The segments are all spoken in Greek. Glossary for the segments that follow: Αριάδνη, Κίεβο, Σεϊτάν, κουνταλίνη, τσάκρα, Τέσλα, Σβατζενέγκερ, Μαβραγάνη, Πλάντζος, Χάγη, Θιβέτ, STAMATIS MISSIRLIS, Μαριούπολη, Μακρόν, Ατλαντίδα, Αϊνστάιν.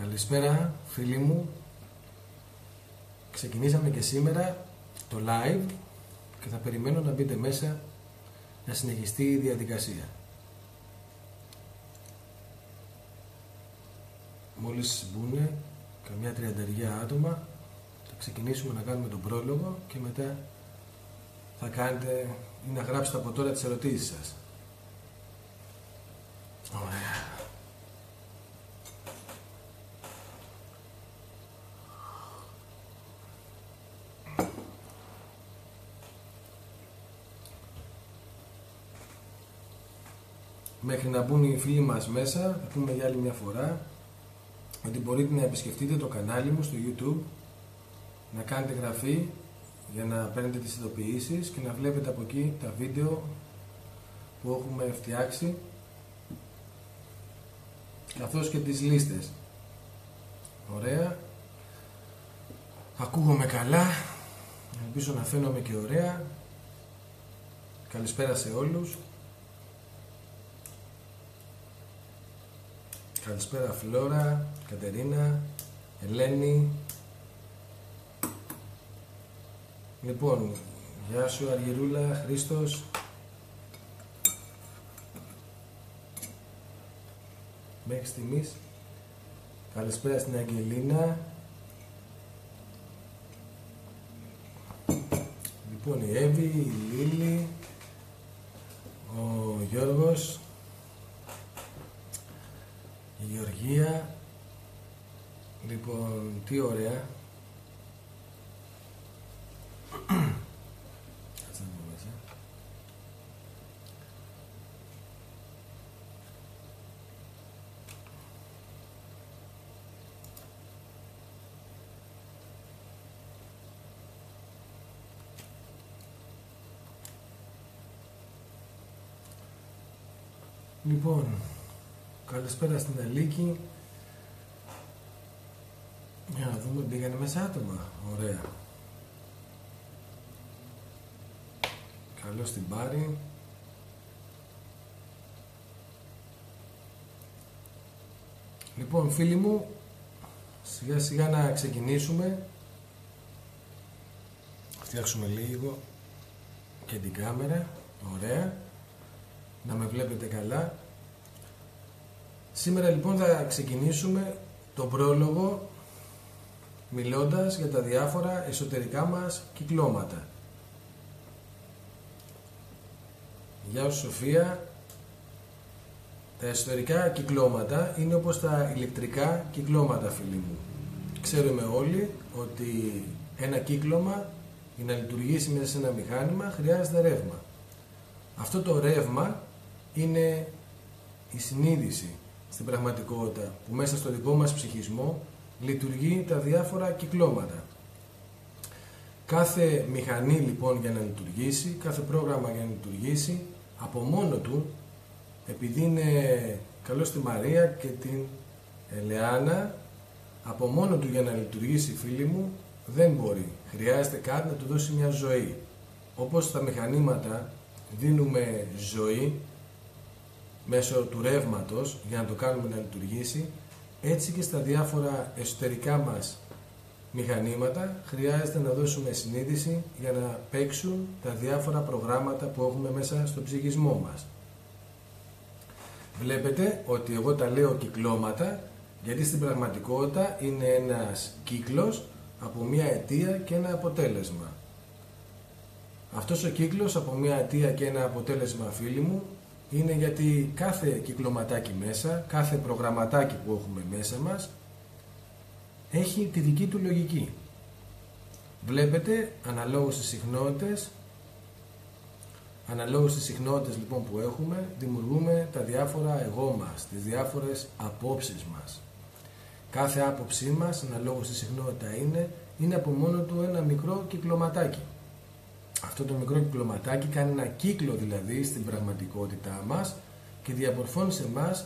Καλησπέρα φίλοι μου. Ξεκινήσαμε και σήμερα το live και θα περιμένω να μπείτε μέσα να συνεχιστεί η διαδικασία. Μόλις μπουνε καμιά 30 άτομα, θα ξεκινήσουμε να κάνουμε τον πρόλογο και μετά θα κάνετε ή να γράψετε από τώρα τις ερωτήσεις σας. Ωραία. Μέχρι να μπουν οι φίλοι μας μέσα, θα πούμε για άλλη μια φορά ότι μπορείτε να επισκεφτείτε το κανάλι μου στο YouTube, να κάνετε εγγραφή για να παίρνετε τις ειδοποιήσεις και να βλέπετε από εκεί τα βίντεο που έχουμε φτιάξει, καθώς και τις λίστες. Ωραία. Ακούγομαι καλά. Ελπίζω να φαίνομαι και ωραία. Καλησπέρα σε όλους. Καλησπέρα Φλόρα, Κατερίνα, Ελένη. Λοιπόν, γεια σου Αργυρούλα, Χρήστος. Μέχρι στιγμής. Καλησπέρα στην Αγγελίνα. Λοιπόν, η Εύη, η Λίλη, ο Γιώργος, η Γεωργία. Λοιπόν, τι ωραία. Λοιπόν, καλησπέρα στην Αλίκη. Για να δούμε, μπήκανε μέσα άτομα. Ωραία. Καλώς την Πάρη. Λοιπόν φίλοι μου, σιγά σιγά να ξεκινήσουμε. Φτιάξουμε λίγο και την κάμερα. Ωραία. Να με βλέπετε καλά. Σήμερα λοιπόν θα ξεκινήσουμε τον πρόλογο μιλώντας για τα διάφορα εσωτερικά μας κυκλώματα. Γεια σου Σοφία. Τα εσωτερικά κυκλώματα είναι όπως τα ηλεκτρικά κυκλώματα, φίλοι μου. Ξέρουμε όλοι ότι ένα κύκλωμα για να λειτουργήσει μέσα σε ένα μηχάνημα χρειάζεται ρεύμα. Αυτό το ρεύμα είναι η συνείδηση στην πραγματικότητα που μέσα στο δικό μας ψυχισμό λειτουργεί τα διάφορα κυκλώματα. Κάθε μηχανή λοιπόν για να λειτουργήσει, κάθε πρόγραμμα για να λειτουργήσει από μόνο του, επειδή είναι καλό στη Μαρία και την Ελεάνα, από μόνο του για να λειτουργήσει, φίλοι μου, δεν μπορεί. Χρειάζεται κάτι να του δώσει μια ζωή. Όπως τα μηχανήματα δίνουμε ζωή μέσω του ρεύματος για να το κάνουμε να λειτουργήσει, έτσι και στα διάφορα εσωτερικά μας μηχανήματα χρειάζεται να δώσουμε συνείδηση για να παίξουν τα διάφορα προγράμματα που έχουμε μέσα στο ψυχισμό μας. Βλέπετε ότι εγώ τα λέω κυκλώματα γιατί στην πραγματικότητα είναι ένας κύκλος από μια αιτία και ένα αποτέλεσμα. Αυτός ο κύκλος από μια αιτία και ένα αποτέλεσμα, φίλοι μου, είναι γιατί κάθε κυκλωματάκι μέσα, κάθε προγραμματάκι που έχουμε μέσα μας έχει τη δική του λογική. Βλέπετε, αναλόγως στις συχνότητες, λοιπόν που έχουμε, δημιουργούμε τα διάφορα εγώ μας, τις διάφορες απόψεις μας. Κάθε άποψή μας, αναλόγως στη συχνότητα είναι από μόνο του ένα μικρό κυκλωματάκι. Αυτό το μικρό κυκλωματάκι κάνει ένα κύκλο δηλαδή στην πραγματικότητά μας και διαμορφώνει σε μας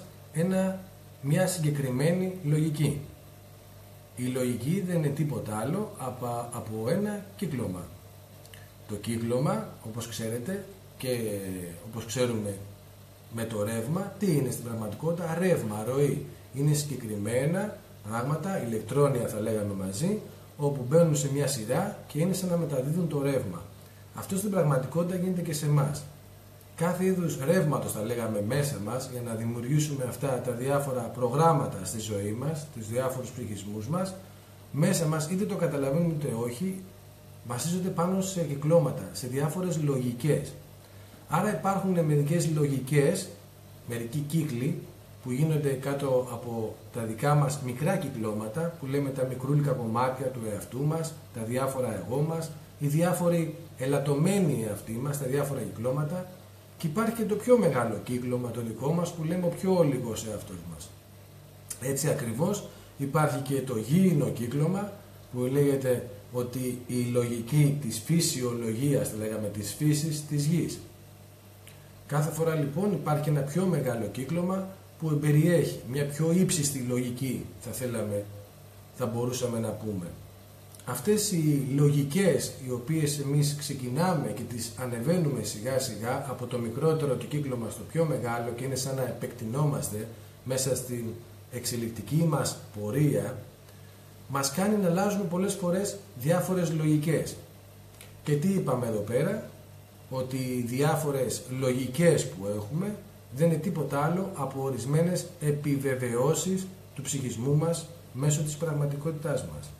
μια συγκεκριμένη λογική. Η λογική δεν είναι τίποτα άλλο από ένα κύκλωμα. Το κύκλωμα, όπως ξέρετε και όπως ξέρουμε με το ρεύμα, τι είναι στην πραγματικότητα? Ρεύμα, ροή. Είναι συγκεκριμένα πράγματα, ηλεκτρόνια θα λέγαμε μαζί, όπου μπαίνουν σε μια σειρά και είναι σαν να μεταδίδουν το ρεύμα. Αυτό στην πραγματικότητα γίνεται και σε εμάς. Κάθε είδους ρεύματος θα λέγαμε μέσα μας, για να δημιουργήσουμε αυτά τα διάφορα προγράμματα στη ζωή μας, τους διάφορους πληθυσμούς μας, μέσα μας είτε το καταλαβαίνουμε είτε όχι, βασίζονται πάνω σε κυκλώματα, σε διάφορες λογικές. Άρα υπάρχουν μερικές λογικές, μερικοί κύκλοι που γίνονται κάτω από τα δικά μας μικρά κυκλώματα, που λέμε τα μικρούλικα κομμάτια του εαυτού μας, τα διάφορα εγώ μας, οι διάφοροι ελαττωμένοι αυτοί μας, τα διάφορα κυκλώματα, και υπάρχει και το πιο μεγάλο κύκλωμα το δικό μας που λέμε ο πιο ολιγός εαυτός μας. Έτσι ακριβώς υπάρχει και το γήινο κύκλωμα που λέγεται ότι η λογική της φυσιολογίας, τη λέγαμε, της φύσης της γης. Κάθε φορά λοιπόν υπάρχει ένα πιο μεγάλο κύκλωμα που εμπεριέχει μια πιο ύψιστη λογική, θα μπορούσαμε να πούμε. Αυτές οι λογικές οι οποίες εμείς ξεκινάμε και τις ανεβαίνουμε σιγά σιγά από το μικρότερο του κύκλωμα στο πιο μεγάλο και είναι σαν να επεκτηνόμαστε μέσα στην εξελικτική μας πορεία, μας κάνει να αλλάζουμε πολλές φορές διάφορες λογικές. Και τι είπαμε εδώ πέρα? Ότι οι διάφορες λογικές που έχουμε δεν είναι τίποτα άλλο από ορισμένες επιβεβαιώσεις του ψυχισμού μας μέσω της πραγματικότητάς μας.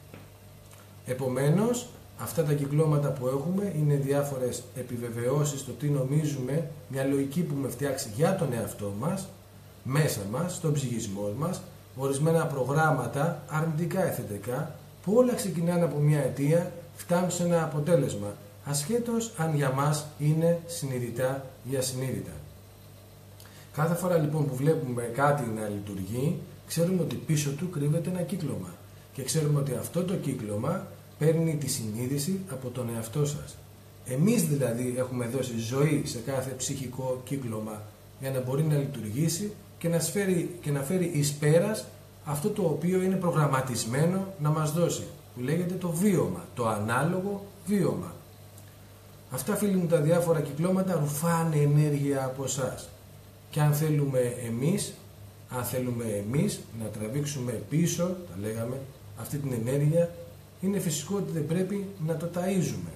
Επομένως, αυτά τα κυκλώματα που έχουμε είναι διάφορες επιβεβαιώσεις στο τι νομίζουμε, μια λογική που με φτιάξει για τον εαυτό μας, μέσα μας, στον ψυχισμό μας, ορισμένα προγράμματα, αρνητικά ή θετικά, που όλα ξεκινάνε από μια αιτία, φτάνουν σε ένα αποτέλεσμα, ασχέτως αν για μας είναι συνειδητά ή ασυνείδητα. Κάθε φορά λοιπόν που βλέπουμε κάτι να λειτουργεί, ξέρουμε ότι πίσω του κρύβεται ένα κύκλωμα. Και ξέρουμε ότι αυτό το κύκλωμα παίρνει τη συνείδηση από τον εαυτό σας. Εμείς δηλαδή έχουμε δώσει ζωή σε κάθε ψυχικό κύκλωμα για να μπορεί να λειτουργήσει και να φέρει εις πέρας αυτό το οποίο είναι προγραμματισμένο να μας δώσει, που λέγεται το βίωμα, το ανάλογο βίωμα. Αυτά, φίλοι μου, τα διάφορα κυκλώματα ρουφάνε ενέργεια από εσάς. Και αν θέλουμε εμείς να τραβήξουμε πίσω, τα λέγαμε, αυτή την ενέργεια, είναι φυσικό ότι δεν πρέπει να το ταΐζουμε.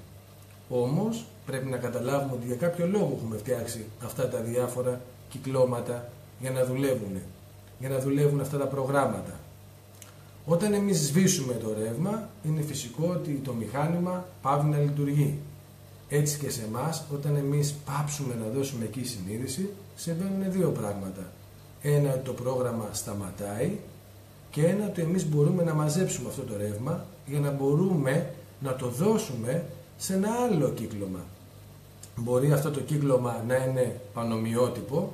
Όμως πρέπει να καταλάβουμε ότι για κάποιο λόγο έχουμε φτιάξει αυτά τα διάφορα κυκλώματα για να δουλεύουν αυτά τα προγράμματα. Όταν εμείς σβήσουμε το ρεύμα, είναι φυσικό ότι το μηχάνημα πάβει να λειτουργεί. Έτσι και σε εμάς, όταν εμείς πάψουμε να δώσουμε εκεί συνείδηση, συμβαίνουν δύο πράγματα. Ένα, το πρόγραμμα σταματάει, και ένα, ότι εμείς μπορούμε να μαζέψουμε αυτό το ρεύμα για να μπορούμε να το δώσουμε σε ένα άλλο κύκλωμα. Μπορεί αυτό το κύκλωμα να είναι πανομοιότυπο,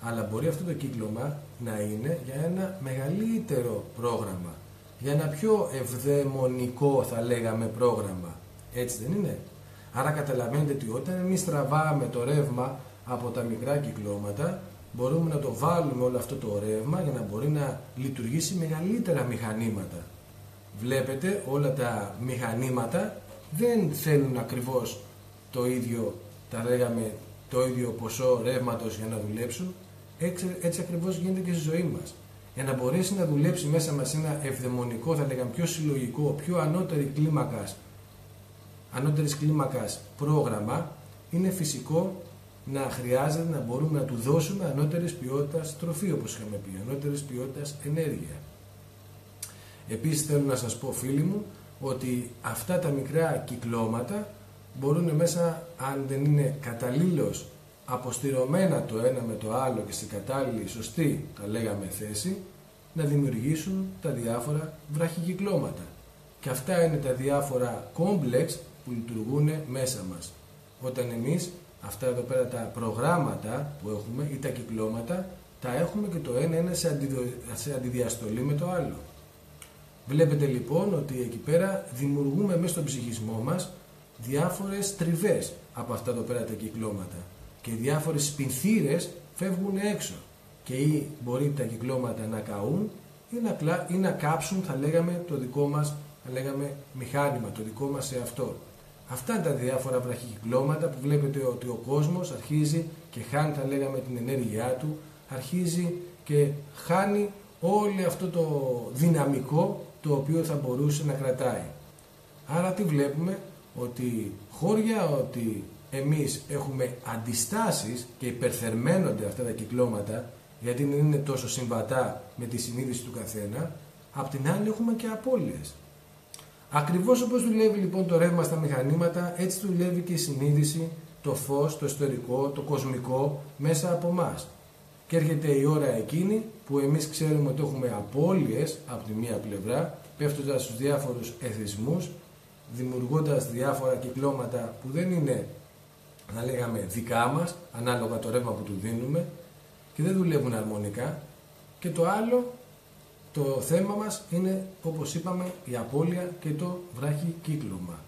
αλλά μπορεί αυτό το κύκλωμα να είναι για ένα μεγαλύτερο πρόγραμμα, για ένα πιο ευδαιμονικό, θα λέγαμε, πρόγραμμα. Έτσι δεν είναι? Άρα καταλαβαίνετε ότι όταν εμείς τραβάμε το ρεύμα από τα μικρά κυκλώματα, μπορούμε να το βάλουμε όλο αυτό το ρεύμα για να μπορεί να λειτουργήσει μεγαλύτερα μηχανήματα. Βλέπετε, όλα τα μηχανήματα δεν θέλουν ακριβώς το ίδιο, τα λέγαμε, το ίδιο ποσό ρεύματος για να δουλέψουν. Έτσι ακριβώς γίνεται και στη ζωή μας. Για να μπορέσει να δουλέψει μέσα μας ένα ευδαιμονικό, θα λέγαμε, πιο συλλογικό, πιο ανώτερης κλίμακας πρόγραμμα, είναι φυσικό να χρειάζεται να μπορούμε να του δώσουμε ανώτερης ποιότητας τροφή, όπως είχαμε πει, ανώτερης ποιότητας ενέργεια. Επίσης θέλω να σας πω, φίλοι μου, ότι αυτά τα μικρά κυκλώματα μπορούν μέσα, αν δεν είναι καταλήλως αποστηρωμένα το ένα με το άλλο και στην κατάλληλη, σωστή, τα λέγαμε, θέση, να δημιουργήσουν τα διάφορα βραχικυκλώματα. Και αυτά είναι τα διάφορα κόμπλεξ που λειτουργούν μέσα μας. Όταν εμείς αυτά εδώ πέρα τα προγράμματα που έχουμε ή τα κυκλώματα τα έχουμε και το ένα είναι σε αντιδιαστολή με το άλλο. Βλέπετε λοιπόν ότι εκεί πέρα δημιουργούμε μέσα στον ψυχισμό μας διάφορες τριβές από αυτά εδώ πέρα τα κυκλώματα και διάφορες σπινθήρες φεύγουν έξω και ή μπορεί τα κυκλώματα να καούν ή να κάψουν, θα λέγαμε, το δικό μας, θα λέγαμε, μηχάνημα, το δικό μας εαυτό. Αυτά είναι τα διάφορα βραχικυκλώματα που βλέπετε ότι ο κόσμος αρχίζει και χάνει, θα λέγαμε, την ενέργειά του, αρχίζει και χάνει όλο αυτό το δυναμικό το οποίο θα μπορούσε να κρατάει. Άρα τι βλέπουμε, ότι χώρια ότι εμείς έχουμε αντιστάσεις και υπερθερμαίνονται αυτά τα κυκλώματα γιατί δεν είναι τόσο συμβατά με τη συνείδηση του καθένα, απ' την άλλη έχουμε και απώλειες. Ακριβώς όπως δουλεύει λοιπόν το ρεύμα στα μηχανήματα, έτσι δουλεύει και η συνείδηση, το φως, το ιστορικό, το κοσμικό μέσα από μας. Και έρχεται η ώρα εκείνη που εμείς ξέρουμε ότι έχουμε απώλειες από τη μία πλευρά, πέφτοντας στους διάφορους εθισμούς, δημιουργώντας διάφορα κυκλώματα που δεν είναι, να λέγαμε, δικά μας, ανάλογα το ρεύμα που του δίνουμε, και δεν δουλεύουν αρμονικά. Και το άλλο, το θέμα μας είναι, όπως είπαμε, η απώλεια και το βραχικύκλωμα.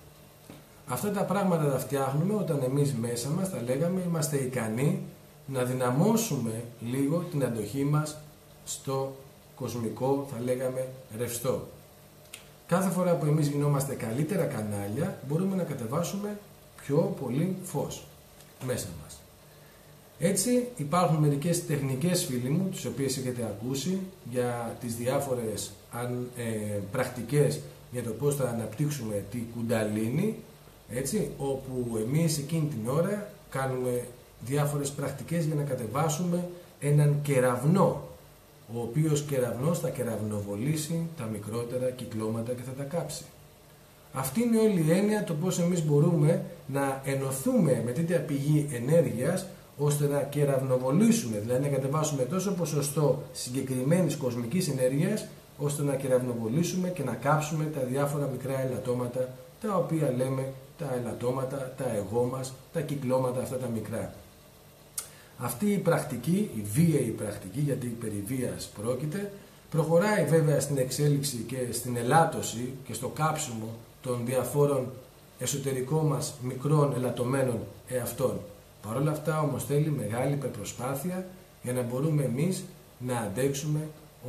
Αυτά τα πράγματα τα φτιάχνουμε όταν εμείς μέσα μας, θα λέγαμε, είμαστε ικανοί να δυναμώσουμε λίγο την αντοχή μας στο κοσμικό, θα λέγαμε, ρευστό. Κάθε φορά που εμείς γινόμαστε καλύτερα κανάλια, μπορούμε να κατεβάσουμε πιο πολύ φως μέσα μας. Έτσι υπάρχουν μερικές τεχνικές, φίλοι μου, τις οποίες έχετε ακούσει, για τις διάφορες πρακτικές για το πώς θα αναπτύξουμε τη κουνταλίνη, έτσι, όπου εμείς εκείνη την ώρα κάνουμε διάφορες πρακτικές για να κατεβάσουμε έναν κεραυνό, ο οποίος κεραυνός θα κεραυνοβολήσει τα μικρότερα κυκλώματα και θα τα κάψει. Αυτή είναι όλη η έννοια, το πώς εμείς μπορούμε να ενωθούμε με τέτοια πηγή ενέργειας ώστε να κεραυνοβολήσουμε, δηλαδή να κατεβάσουμε τόσο ποσοστό συγκεκριμένης κοσμικής ενέργειας ώστε να κεραυνοβολήσουμε και να κάψουμε τα διάφορα μικρά ελαττώματα, τα οποία λέμε τα ελαττώματα, τα εγώ μας, τα κυκλώματα αυτά τα μικρά. Αυτή η πρακτική, η βίαιη πρακτική, γιατί περί βίας πρόκειται, προχωράει βέβαια στην εξέλιξη και στην ελάττωση και στο κάψιμο των διαφόρων εσωτερικών μας μικρών ελαττωμένων εαυτών. Παρ' όλα αυτά όμως θέλει μεγάλη υπερπροσπάθεια για να μπορούμε εμείς να αντέξουμε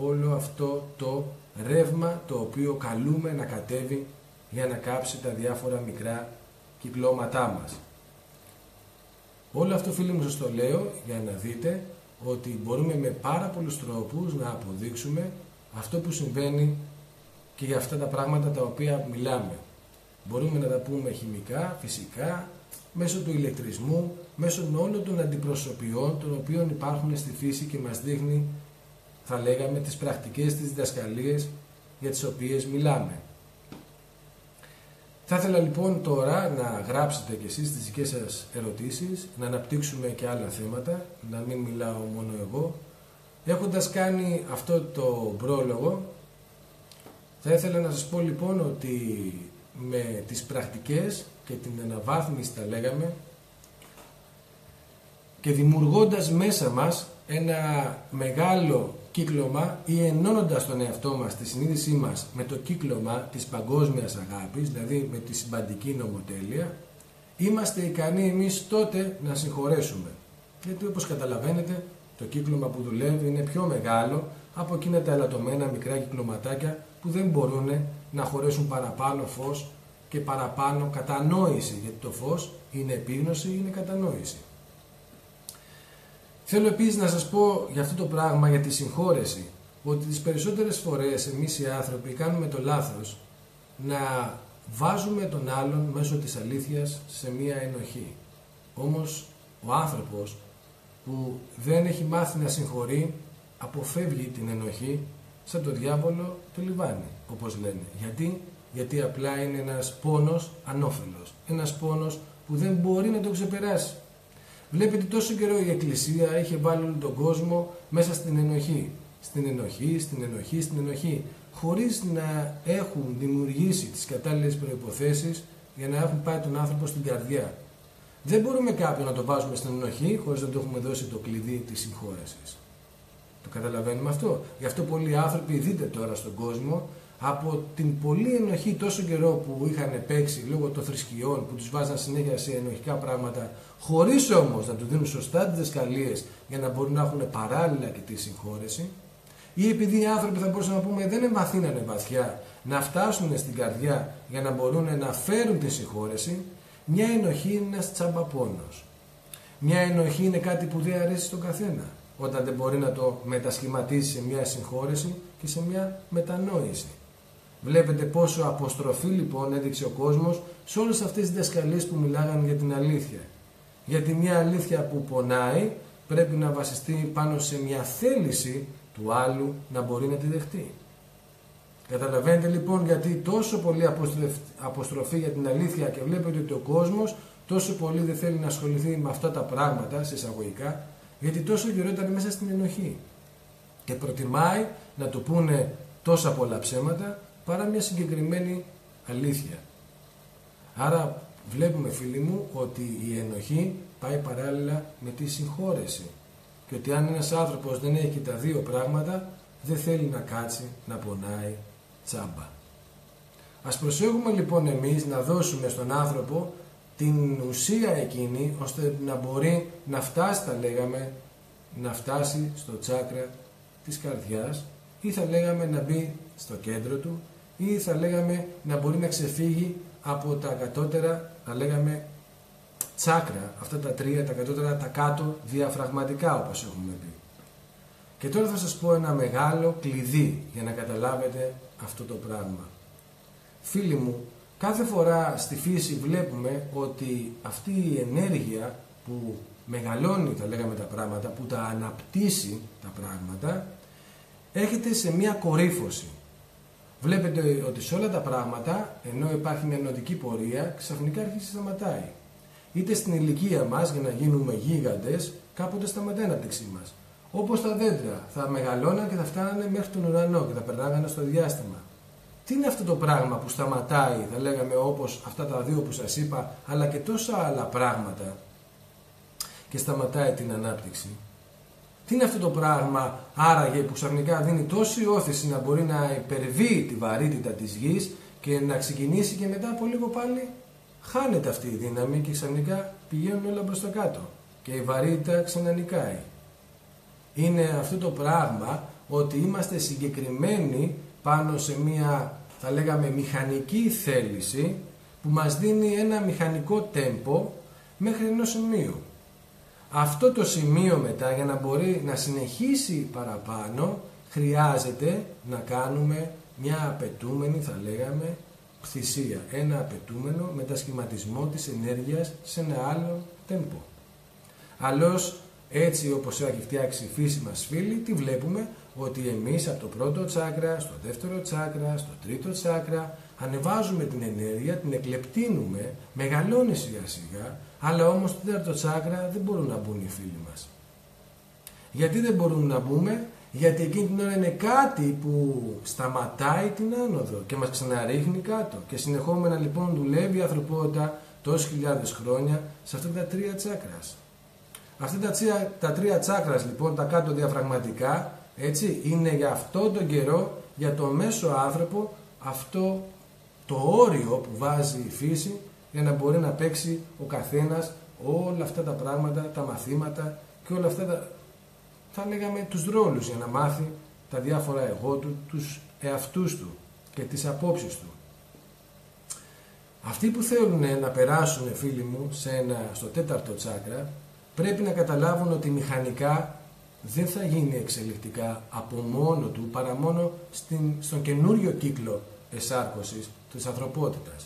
όλο αυτό το ρεύμα το οποίο καλούμε να κατέβει για να κάψει τα διάφορα μικρά κυκλώματά μας. Όλο αυτό, φίλοι μου, σας το λέω για να δείτε ότι μπορούμε με πάρα πολλούς τρόπους να αποδείξουμε αυτό που συμβαίνει και για αυτά τα πράγματα τα οποία μιλάμε. Μπορούμε να τα πούμε χημικά, φυσικά, μέσω του ηλεκτρισμού, μέσω όλων των αντιπροσωπιών των οποίων υπάρχουν στη φύση και μας δείχνει, θα λέγαμε, τις πρακτικές, τις διδασκαλίες για τις οποίες μιλάμε. Θα ήθελα λοιπόν τώρα να γράψετε κι εσείς τις δικές σας ερωτήσεις, να αναπτύξουμε και άλλα θέματα, να μην μιλάω μόνο εγώ. Έχοντας κάνει αυτό το πρόλογο, θα ήθελα να σας πω λοιπόν ότι με τις πρακτικές και την αναβάθμιση, τα λέγαμε, και δημιουργώντας μέσα μας ένα μεγάλο κύκλωμα ή ενώνοντας τον εαυτό μας, τη συνείδησή μας, με το κύκλωμα της παγκόσμιας αγάπης, δηλαδή με τη συμπαντική νομοτέλεια, είμαστε ικανοί εμείς τότε να συγχωρέσουμε. Γιατί όπως καταλαβαίνετε το κύκλωμα που δουλεύει είναι πιο μεγάλο από εκείνα τα ελαττωμένα μικρά κυκλωματάκια που δεν μπορούν να χωρέσουν παραπάνω φως και παραπάνω κατανόηση, γιατί το φως είναι επίγνωση, είναι κατανόηση. Θέλω επίσης να σας πω για αυτό το πράγμα, για τη συγχώρεση, ότι τις περισσότερες φορές εμείς οι άνθρωποι κάνουμε το λάθος να βάζουμε τον άλλον μέσω της αλήθειας σε μία ενοχή. Όμως ο άνθρωπος που δεν έχει μάθει να συγχωρεί αποφεύγει την ενοχή σαν το διάβολο το λιβάνι, όπως λένε. Γιατί απλά είναι ένας πόνος ανώφελος, ένας πόνος που δεν μπορεί να τον ξεπεράσει. Βλέπετε τόσο καιρό η Εκκλησία είχε βάλει τον κόσμο μέσα στην ενοχή, στην ενοχή, χωρίς να έχουν δημιουργήσει τις κατάλληλες προϋποθέσεις για να έχουν πάει τον άνθρωπο στην καρδιά. Δεν μπορούμε κάποιον να το βάζουμε στην ενοχή χωρίς να του έχουμε δώσει το κλειδί της συγχώρεσης. Το καταλαβαίνουμε αυτό. Γι' αυτό πολλοί άνθρωποι, δείτε τώρα στον κόσμο, από την πολλή ενοχή τόσο καιρό που είχαν παίξει λόγω των θρησκειών που τους βάζαν συνέχεια σε ενοχικά πράγματα, χωρίς όμως να του δίνουν σωστά τις διδασκαλίες για να μπορούν να έχουν παράλληλα και τη συγχώρεση, ή επειδή οι άνθρωποι, θα μπορούσαμε να πούμε, δεν εμαθαίνανε βαθιά να φτάσουν στην καρδιά για να μπορούν να φέρουν τη συγχώρεση, μια ενοχή είναι ένας τσαμπαπώνος. Μια ενοχή είναι κάτι που δεν αρέσει στον καθένα. όταν δεν μπορεί να το μετασχηματίσει σε μια συγχώρεση και σε μια μετανόηση. Βλέπετε πόσο αποστροφή λοιπόν έδειξε ο κόσμος σε όλες αυτές τις δασκαλίες που μιλάγαν για την αλήθεια. Γιατί μια αλήθεια που πονάει πρέπει να βασιστεί πάνω σε μια θέληση του άλλου να μπορεί να τη δεχτεί. Καταλαβαίνετε λοιπόν γιατί τόσο πολύ αποστροφή για την αλήθεια και βλέπετε ότι ο κόσμος τόσο πολύ δεν θέλει να ασχοληθεί με αυτά τα πράγματα, σε εισαγωγικά, γιατί τόσο καιρό ήταν μέσα στην ενοχή και προτιμάει να του πούνε τόσα πολλά ψέματα παρά μια συγκεκριμένη αλήθεια. Άρα βλέπουμε, φίλοι μου, ότι η ενοχή πάει παράλληλα με τη συγχώρεση και ότι αν ένας άνθρωπος δεν έχει τα δύο πράγματα δεν θέλει να κάτσει να πονάει τσάμπα. Ας προσέχουμε λοιπόν εμείς να δώσουμε στον άνθρωπο την ουσία εκείνη ώστε να μπορεί να φτάσει, θα λέγαμε, να φτάσει στο τσάκρα της καρδιάς ή θα λέγαμε να μπει στο κέντρο του ή θα λέγαμε να μπορεί να ξεφύγει από τα κατώτερα, θα λέγαμε, τσάκρα, αυτά τα τρία, τα κατώτερα, τα κάτω διαφραγματικά όπως έχουμε πει. Και τώρα θα σας πω ένα μεγάλο κλειδί για να καταλάβετε αυτό το πράγμα. Φίλοι μου, κάθε φορά στη φύση βλέπουμε ότι αυτή η ενέργεια που μεγαλώνει, θα λέγαμε, τα πράγματα, που τα αναπτύσσει τα πράγματα, έρχεται σε μια κορύφωση. Βλέπετε ότι σε όλα τα πράγματα, ενώ υπάρχει μια ενωτική πορεία, ξαφνικά αρχίζει να σταματάει. Είτε στην ηλικία μας, για να γίνουμε γίγαντες, κάποτε σταματάει η ανάπτυξή μας. Όπως τα δέντρα, θα μεγαλώναν και θα φτάνανε μέχρι τον ουρανό και θα περνάγανε στο διάστημα. Τι είναι αυτό το πράγμα που σταματάει, θα λέγαμε, όπως αυτά τα δύο που σας είπα, αλλά και τόσα άλλα πράγματα, και σταματάει την ανάπτυξη? Τι είναι αυτό το πράγμα άραγε που ξαφνικά δίνει τόση όθηση να μπορεί να υπερβεί τη βαρύτητα της γης και να ξεκινήσει και μετά από λίγο πάλι χάνεται αυτή η δύναμη και ξαφνικά πηγαίνουν όλα προς τα κάτω και η βαρύτητα ξανανικάει? Είναι αυτό το πράγμα ότι είμαστε συγκεκριμένοι πάνω σε μια, θα λέγαμε, μηχανική θέληση που μας δίνει ένα μηχανικό τέμπο μέχρι ενός σημείου. Αυτό το σημείο μετά, για να μπορεί να συνεχίσει παραπάνω, χρειάζεται να κάνουμε μια απαιτούμενη, θα λέγαμε, πθυσία, ένα απαιτούμενο μετασχηματισμό της ενέργειας σε ένα άλλο τέμπο. Αλλιώς, έτσι όπως έχει φτιάξει η φύση μας, φίλοι, τη βλέπουμε ότι εμείς από το πρώτο τσάκρα, στο δεύτερο τσάκρα, στο τρίτο τσάκρα ανεβάζουμε την ενέργεια, την εκλεπτύνουμε, μεγαλώνει σιγά σιγά, αλλά όμως το τέταρτο τσάκρα δεν μπορούν να μπουν οι φίλοι μας. Γιατί δεν μπορούν να μπούμε? Γιατί εκείνη την ώρα είναι κάτι που σταματάει την άνοδο και μας ξαναρίχνει κάτω και συνεχόμενα λοιπόν δουλεύει η ανθρωπότητα τόσες χιλιάδες χρόνια σε αυτά τα τρία τσάκρας. Αυτά τα τρία τσάκρας λοιπόν, τα κάτω διαφραγματικά, έτσι, είναι για αυτόν τον καιρό, για το μέσο άνθρωπο, αυτό το όριο που βάζει η φύση για να μπορεί να παίξει ο καθένας όλα αυτά τα πράγματα, τα μαθήματα και όλα αυτά τα, θα λέγαμε, τους ρόλους για να μάθει τα διάφορα εγώ του, τους εαυτούς του και τις απόψεις του. Αυτοί που θέλουν να περάσουν, φίλοι μου, στο τέταρτο τσάκρα, πρέπει να καταλάβουν ότι μηχανικά δεν θα γίνει εξελικτικά από μόνο του, παρά μόνο στον καινούριο κύκλο εσάρκωσης της ανθρωπότητας.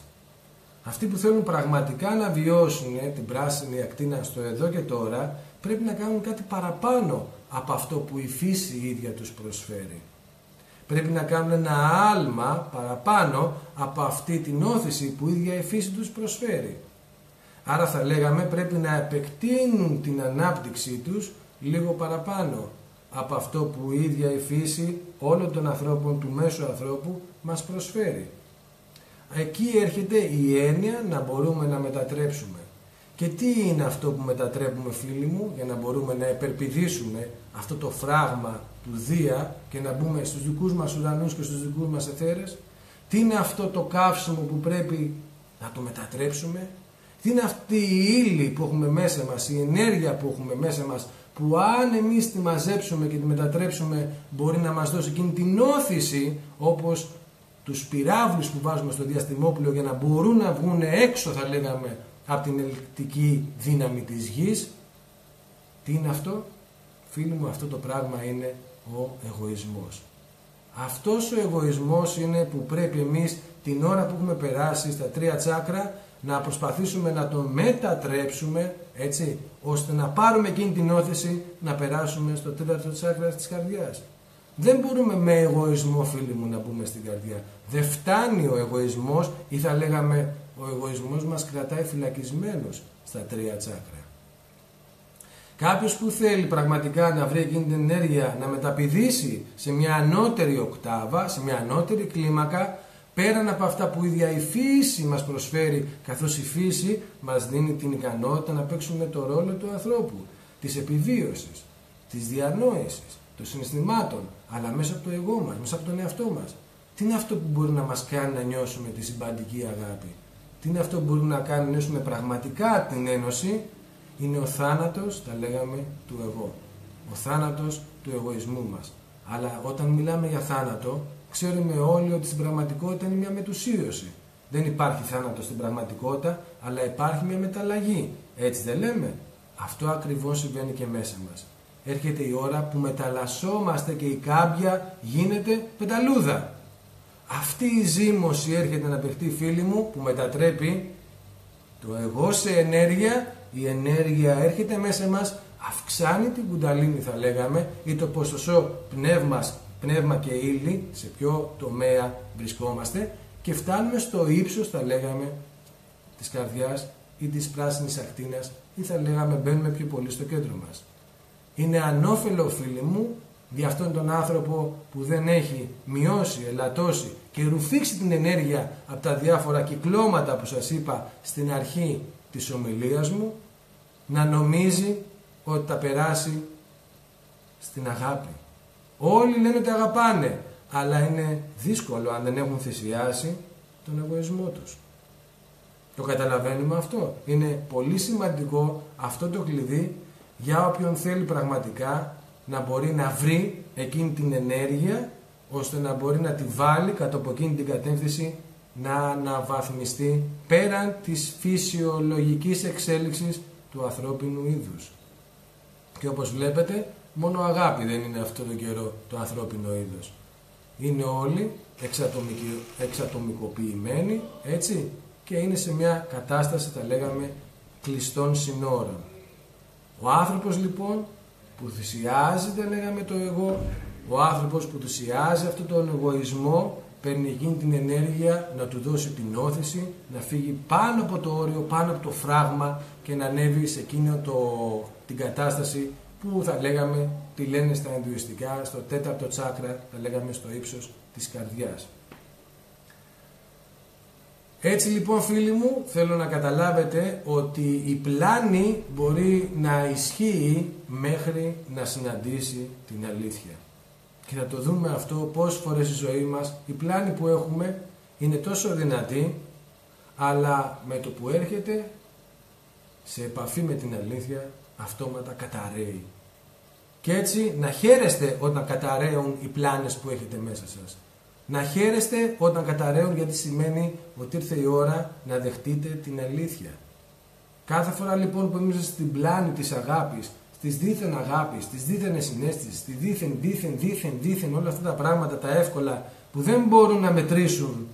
Αυτοί που θέλουν πραγματικά να βιώσουν την πράσινη ακτίνα στο εδώ και τώρα, πρέπει να κάνουν κάτι παραπάνω από αυτό που η φύση η ίδια τους προσφέρει. Πρέπει να κάνουν ένα άλμα παραπάνω από αυτή την όθηση που η ίδια η φύση τους προσφέρει. Άρα, θα λέγαμε, πρέπει να επεκτείνουν την ανάπτυξή τους λίγο παραπάνω από αυτό που η ίδια η φύση όλων των ανθρώπων, του μέσου ανθρώπου, μας προσφέρει. Εκεί έρχεται η έννοια να μπορούμε να μετατρέψουμε. Και τι είναι αυτό που μετατρέπουμε, φίλοι μου, για να μπορούμε να υπερπηδήσουμε αυτό το φράγμα του Δία και να μπούμε στους δικούς μας ουρανούς και στους δικούς μας εθέρες? Τι είναι αυτό το καύσιμο που πρέπει να το μετατρέψουμε? Τι είναι αυτή η ύλη που έχουμε μέσα μας, η ενέργεια που έχουμε μέσα μας, που αν εμείς τη μαζέψουμε και τη μετατρέψουμε μπορεί να μας δώσει εκείνη την όθηση, όπως τους πυράβλους που βάζουμε στο διαστημόπλιο για να μπορούν να βγουν έξω, θα λέγαμε, από την ελκτική δύναμη της γης? Τι είναι αυτό? φίλοι μου, αυτό το πράγμα είναι ο εγωισμός. Αυτός ο εγωισμός είναι που πρέπει εμείς την ώρα που έχουμε περάσει στα τρία τσάκρα να προσπαθήσουμε να το μετατρέψουμε, έτσι, ώστε να πάρουμε εκείνη την όθηση να περάσουμε στο τέταρτο τσάκρα της καρδιάς. Δεν μπορούμε με εγωισμό, φίλοι μου, να μπούμε στην καρδιά. Δεν φτάνει ο εγωισμός, ή θα λέγαμε ο εγωισμός μας κρατάει φυλακισμένος στα τρία τσάκρα. Κάποιος που θέλει πραγματικά να βρει εκείνη την ενέργεια, να μεταπηδήσει σε μια ανώτερη οκτάβα, σε μια ανώτερη κλίμακα, πέραν από αυτά που η ίδια η φύση μας προσφέρει, καθώς η φύση μας δίνει την ικανότητα να παίξουμε το ρόλο του ανθρώπου, της επιβίωσης, της διανόησης, των συναισθημάτων, αλλά μέσα από το εγώ μας, μέσα από τον εαυτό μας. Τι είναι αυτό που μπορεί να μας κάνει να νιώσουμε τη συμπαντική αγάπη? Τι είναι αυτό που μπορεί να κάνει να νιώσουμε πραγματικά την ένωση? Είναι ο θάνατος, τα λέγαμε, του εγώ. Ο θάνατος του εγωισμού μας. Αλλά όταν μιλάμε για θάνατο, ξέρουμε όλοι ότι στην πραγματικότητα είναι μια μετουσίωση. Δεν υπάρχει θάνατος στην πραγματικότητα, αλλά υπάρχει μια μεταλλαγή. Έτσι δεν λέμε? Αυτό ακριβώς συμβαίνει και μέσα μας. Έρχεται η ώρα που μεταλλασσόμαστε και η κάμπια γίνεται πεταλούδα. Αυτή η ζύμωση έρχεται να παιχτεί, φίλοι μου, που μετατρέπει το εγώ σε ενέργεια. Η ενέργεια έρχεται μέσα μας, αυξάνει την κουνταλίνη, θα λέγαμε, ή το ποσοστό πνεύμα και ύλη, σε ποιο τομέα βρισκόμαστε, και φτάνουμε στο ύψος, θα λέγαμε, της καρδιάς ή της πράσινης ακτίνας, ή θα λέγαμε μπαίνουμε πιο πολύ στο κέντρο μας. Είναι ανώφελο, φίλοι μου, για αυτόν τον άνθρωπο που δεν έχει μειώσει, ελαττώσει και ρουφήξει την ενέργεια από τα διάφορα κυκλώματα που σας είπα στην αρχή της ομιλίας μου, να νομίζει ότι θα περάσει στην αγάπη. Όλοι λένε ότι αγαπάνε, αλλά είναι δύσκολο αν δεν έχουν θυσιάσει τον εγωισμό τους. Το καταλαβαίνουμε αυτό? Είναι πολύ σημαντικό αυτό το κλειδί για όποιον θέλει πραγματικά να μπορεί να βρει εκείνη την ενέργεια, ώστε να μπορεί να τη βάλει κατά από εκείνη την κατεύθυνση, να αναβαθμιστεί πέραν της φυσιολογικής εξέλιξης του ανθρώπινου είδους. Και όπως βλέπετε, μόνο αγάπη δεν είναι αυτό τον καιρό το ανθρώπινο είδος. Είναι όλοι εξατομικοποιημένοι, έτσι, και είναι σε μια κατάσταση, τα λέγαμε, κλειστών συνόρων. Ο άνθρωπος λοιπόν που θυσιάζει, τα λέγαμε, το εγώ, ο άνθρωπος που θυσιάζει αυτόν τον εγωισμό, παίρνει εκείνη την ενέργεια να του δώσει την όθηση, να φύγει πάνω από το όριο, πάνω από το φράγμα και να ανέβει σε εκείνο την κατάσταση που θα λέγαμε, τη λένε στα ινδουιστικά, στο τέταρτο τσάκρα, θα λέγαμε στο ύψος της καρδιάς. Έτσι λοιπόν, φίλοι μου, θέλω να καταλάβετε ότι η πλάνη μπορεί να ισχύει μέχρι να συναντήσει την αλήθεια. Και θα το δούμε αυτό πόσες φορές στη ζωή μας η πλάνη που έχουμε είναι τόσο δυνατή, αλλά με το που έρχεται σε επαφή με την αλήθεια αυτόματα καταραίει. Και έτσι να χαίρεστε όταν καταραίουν οι πλάνες που έχετε μέσα σας. Να χαίρεστε όταν καταραίουν, γιατί σημαίνει ότι ήρθε η ώρα να δεχτείτε την αλήθεια. Κάθε φορά λοιπόν που είμαστε στην πλάνη της αγάπης, της δίθεν αγάπης, της δίθεν συνέστησης, της δίθεν, όλα αυτά τα πράγματα τα εύκολα που δεν μπορούν να μετρήσουν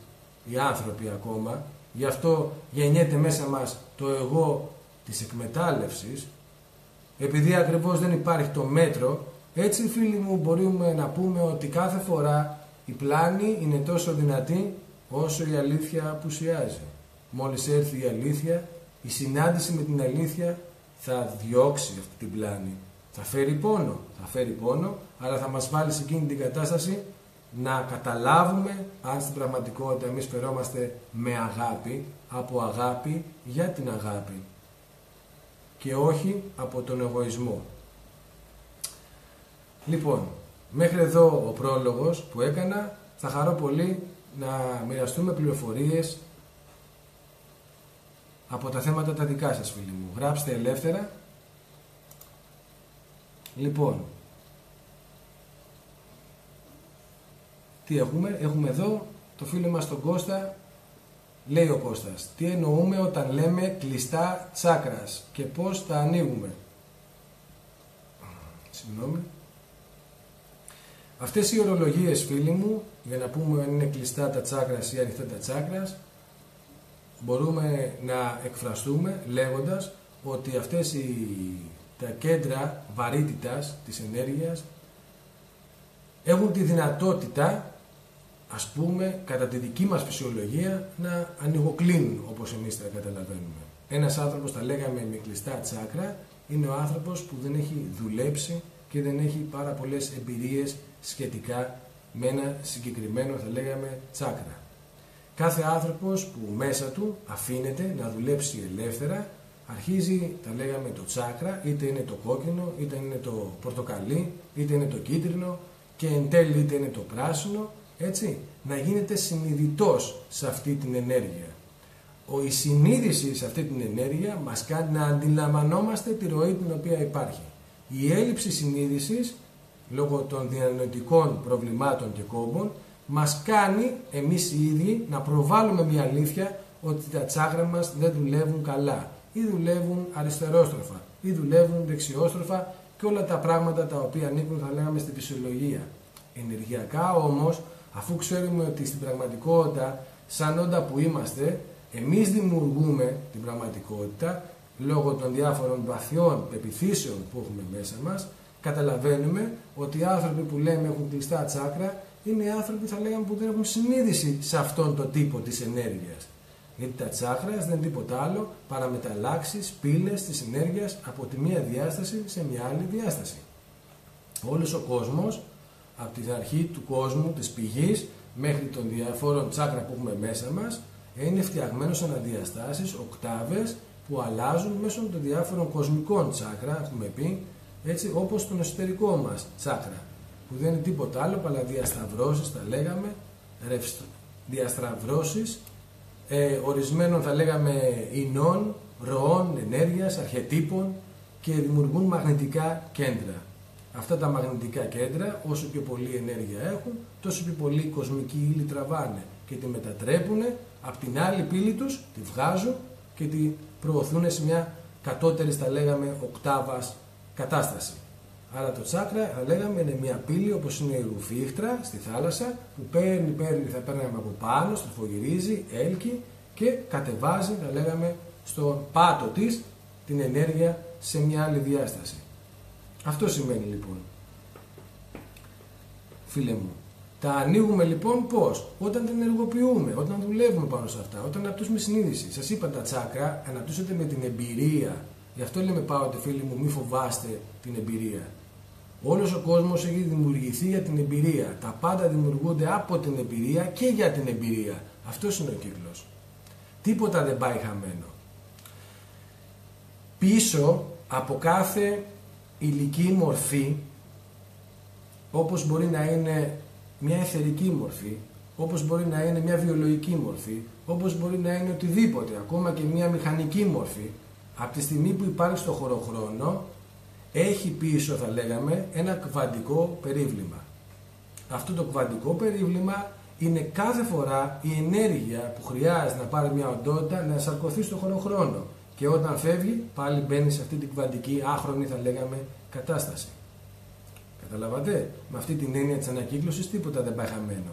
οι άνθρωποι ακόμα, γι' αυτό γεννιέται μέσα μας το εγώ της εκμετάλλευσης, επειδή ακριβώς δεν υπάρχει το μέτρο. Έτσι, φίλοι μου, μπορούμε να πούμε ότι κάθε φορά η πλάνη είναι τόσο δυνατή όσο η αλήθεια απουσιάζει. Μόλις έρθει η αλήθεια, η συνάντηση με την αλήθεια θα διώξει αυτή την πλάνη. Θα φέρει πόνο, αλλά θα μας βάλει σε εκείνη την κατάσταση να καταλάβουμε αν στην πραγματικότητα εμείς φερόμαστε με αγάπη, από αγάπη για την αγάπη και όχι από τον εγωισμό. Λοιπόν, μέχρι εδώ ο πρόλογος που έκανα. Θα χαρώ πολύ να μοιραστούμε πληροφορίες από τα θέματα τα δικά σας, φίλοι μου. Γράψτε ελεύθερα. Λοιπόν, τι έχουμε? Έχουμε εδώ το φίλο μας τον Κώστα. Λέει ο Κώστας, τι εννοούμε όταν λέμε κλειστά τσάκρας και πώς τα ανοίγουμε? Συγγνώμη. Αυτές οι ορολογίες, φίλοι μου, για να πούμε αν είναι κλειστά τα τσάκρας ή ανοιχτά τα τσάκρας, μπορούμε να εκφραστούμε λέγοντας ότι αυτές τα κέντρα βαρύτητας της ενέργειας έχουν τη δυνατότητα, ας πούμε, κατά τη δική μας φυσιολογία, να ανοιγοκλίνουν όπως εμείς τα καταλαβαίνουμε. Ένας άνθρωπος, τα λέγαμε με κλειστά τσάκρα, είναι ο άνθρωπος που δεν έχει δουλέψει και δεν έχει πάρα πολλές εμπειρίες σχετικά με ένα συγκεκριμένο, θα λέγαμε, τσάκρα. Κάθε άνθρωπος που μέσα του αφήνεται να δουλέψει ελεύθερα, αρχίζει, τα λέγαμε, το τσάκρα, είτε είναι το κόκκινο, είτε είναι το πορτοκαλί, είτε είναι το κίτρινο και εν τέλει είτε είναι το πράσινο, έτσι, να γίνεται συνειδητός σε αυτή την ενέργεια. Η συνείδηση σε αυτή την ενέργεια μας κάνει να αντιλαμβανόμαστε τη ροή την οποία υπάρχει. Η έλλειψη συνείδησης, λόγω των διανοητικών προβλημάτων και κόμπων, μας κάνει εμείς οι ίδιοι να προβάλλουμε μια αλήθεια ότι τα τσάκρα μας δεν δουλεύουν καλά ή δουλεύουν αριστερόστροφα ή δουλεύουν δεξιόστροφα και όλα τα πράγματα τα οποία ανήκουν, θα λέγαμε, στην φυσιολογία. Ενεργειακά όμως, αφού ξέρουμε ότι στην πραγματικότητα, σαν όντα που είμαστε, εμείς δημιουργούμε την πραγματικότητα λόγω των διάφορων βαθιών πεποιθήσεων που έχουμε μέσα μας, καταλαβαίνουμε ότι οι άνθρωποι που λέμε έχουν κλειστά τσάκρα είναι οι άνθρωποι, θα λέγαμε, που δεν έχουν συνείδηση σε αυτόν τον τύπο της ενέργειας. Γιατί τα τσάκρα δεν είναι τίποτα άλλο παρά μεταλλάξεις, πύλες της ενέργειας από τη μία διάσταση σε μια άλλη διάσταση. Όλος ο κόσμος, από την αρχή του κόσμου, της πηγής, μέχρι των διαφόρων τσάκρα που έχουμε μέσα μας, είναι φτιαγμένος αναδιαστάσεις, οκτάβες, που αλλάζουν μέσω των διάφορων κοσμικών τσάκρα, έχουμε πει, έτσι, όπως τον εσωτερικό μας τσάκρα, που δεν είναι τίποτα άλλο παρά διασταυρώσεις, τα λέγαμε, διασταυρώσεις ορισμένων, θα λέγαμε, ινών, ροών, ενέργειας, αρχετύπων και δημιουργούν μαγνητικά κέντρα. Αυτά τα μαγνητικά κέντρα, όσο πιο πολύ ενέργεια έχουν, τόσο πιο πολύ κοσμική ύλη τραβάνε και τη μετατρέπουν, απ' την άλλη πύλη τους τη βγάζουν και τη προωθούν σε μια κατώτερη, τα λέγαμε, οκτάβας κατάσταση. Άρα το τσάκρα, θα λέγαμε, είναι μια πύλη όπως είναι η ρουφίχτρα στη θάλασσα που παίρνει, θα παίρναμε από πάνω, στριφογυρίζει, έλκει και κατεβάζει, θα λέγαμε, στον πάτο της την ενέργεια σε μια άλλη διάσταση. Αυτό σημαίνει λοιπόν, φίλε μου. Τα ανοίγουμε λοιπόν πώς? Όταν τα ενεργοποιούμε, όταν δουλεύουμε πάνω σε αυτά, όταν αναπτύσσουμε συνείδηση. Σας είπα, τα τσάκρα αναπτύσσονται με την εμπειρία. Γι' αυτό λέμε πάντοτε, φίλοι μου, μη φοβάστε την εμπειρία. Όλος ο κόσμος έχει δημιουργηθεί για την εμπειρία. Τα πάντα δημιουργούνται από την εμπειρία και για την εμπειρία. Αυτός είναι ο κύκλος. Τίποτα δεν πάει χαμένο. Πίσω από κάθε υλική μορφή, όπως μπορεί να είναι μια εθερική μορφή, όπως μπορεί να είναι μια βιολογική μορφή, όπως μπορεί να είναι οτιδήποτε, ακόμα και μια μηχανική μορφή, από τη στιγμή που υπάρχει στο χωροχρόνο, έχει πίσω, θα λέγαμε, ένα κβαντικό περίβλημα. Αυτό το κβαντικό περίβλημα είναι κάθε φορά η ενέργεια που χρειάζεται να πάρει μια οντότητα να σαρκωθεί στο χωροχρόνο και όταν φεύγει πάλι μπαίνει σε αυτή την κβαντική άχρονη, θα λέγαμε, κατάσταση. Καταλαβαίνετε, με αυτή την έννοια της ανακύκλωσης τίποτα δεν πάει χαμένο.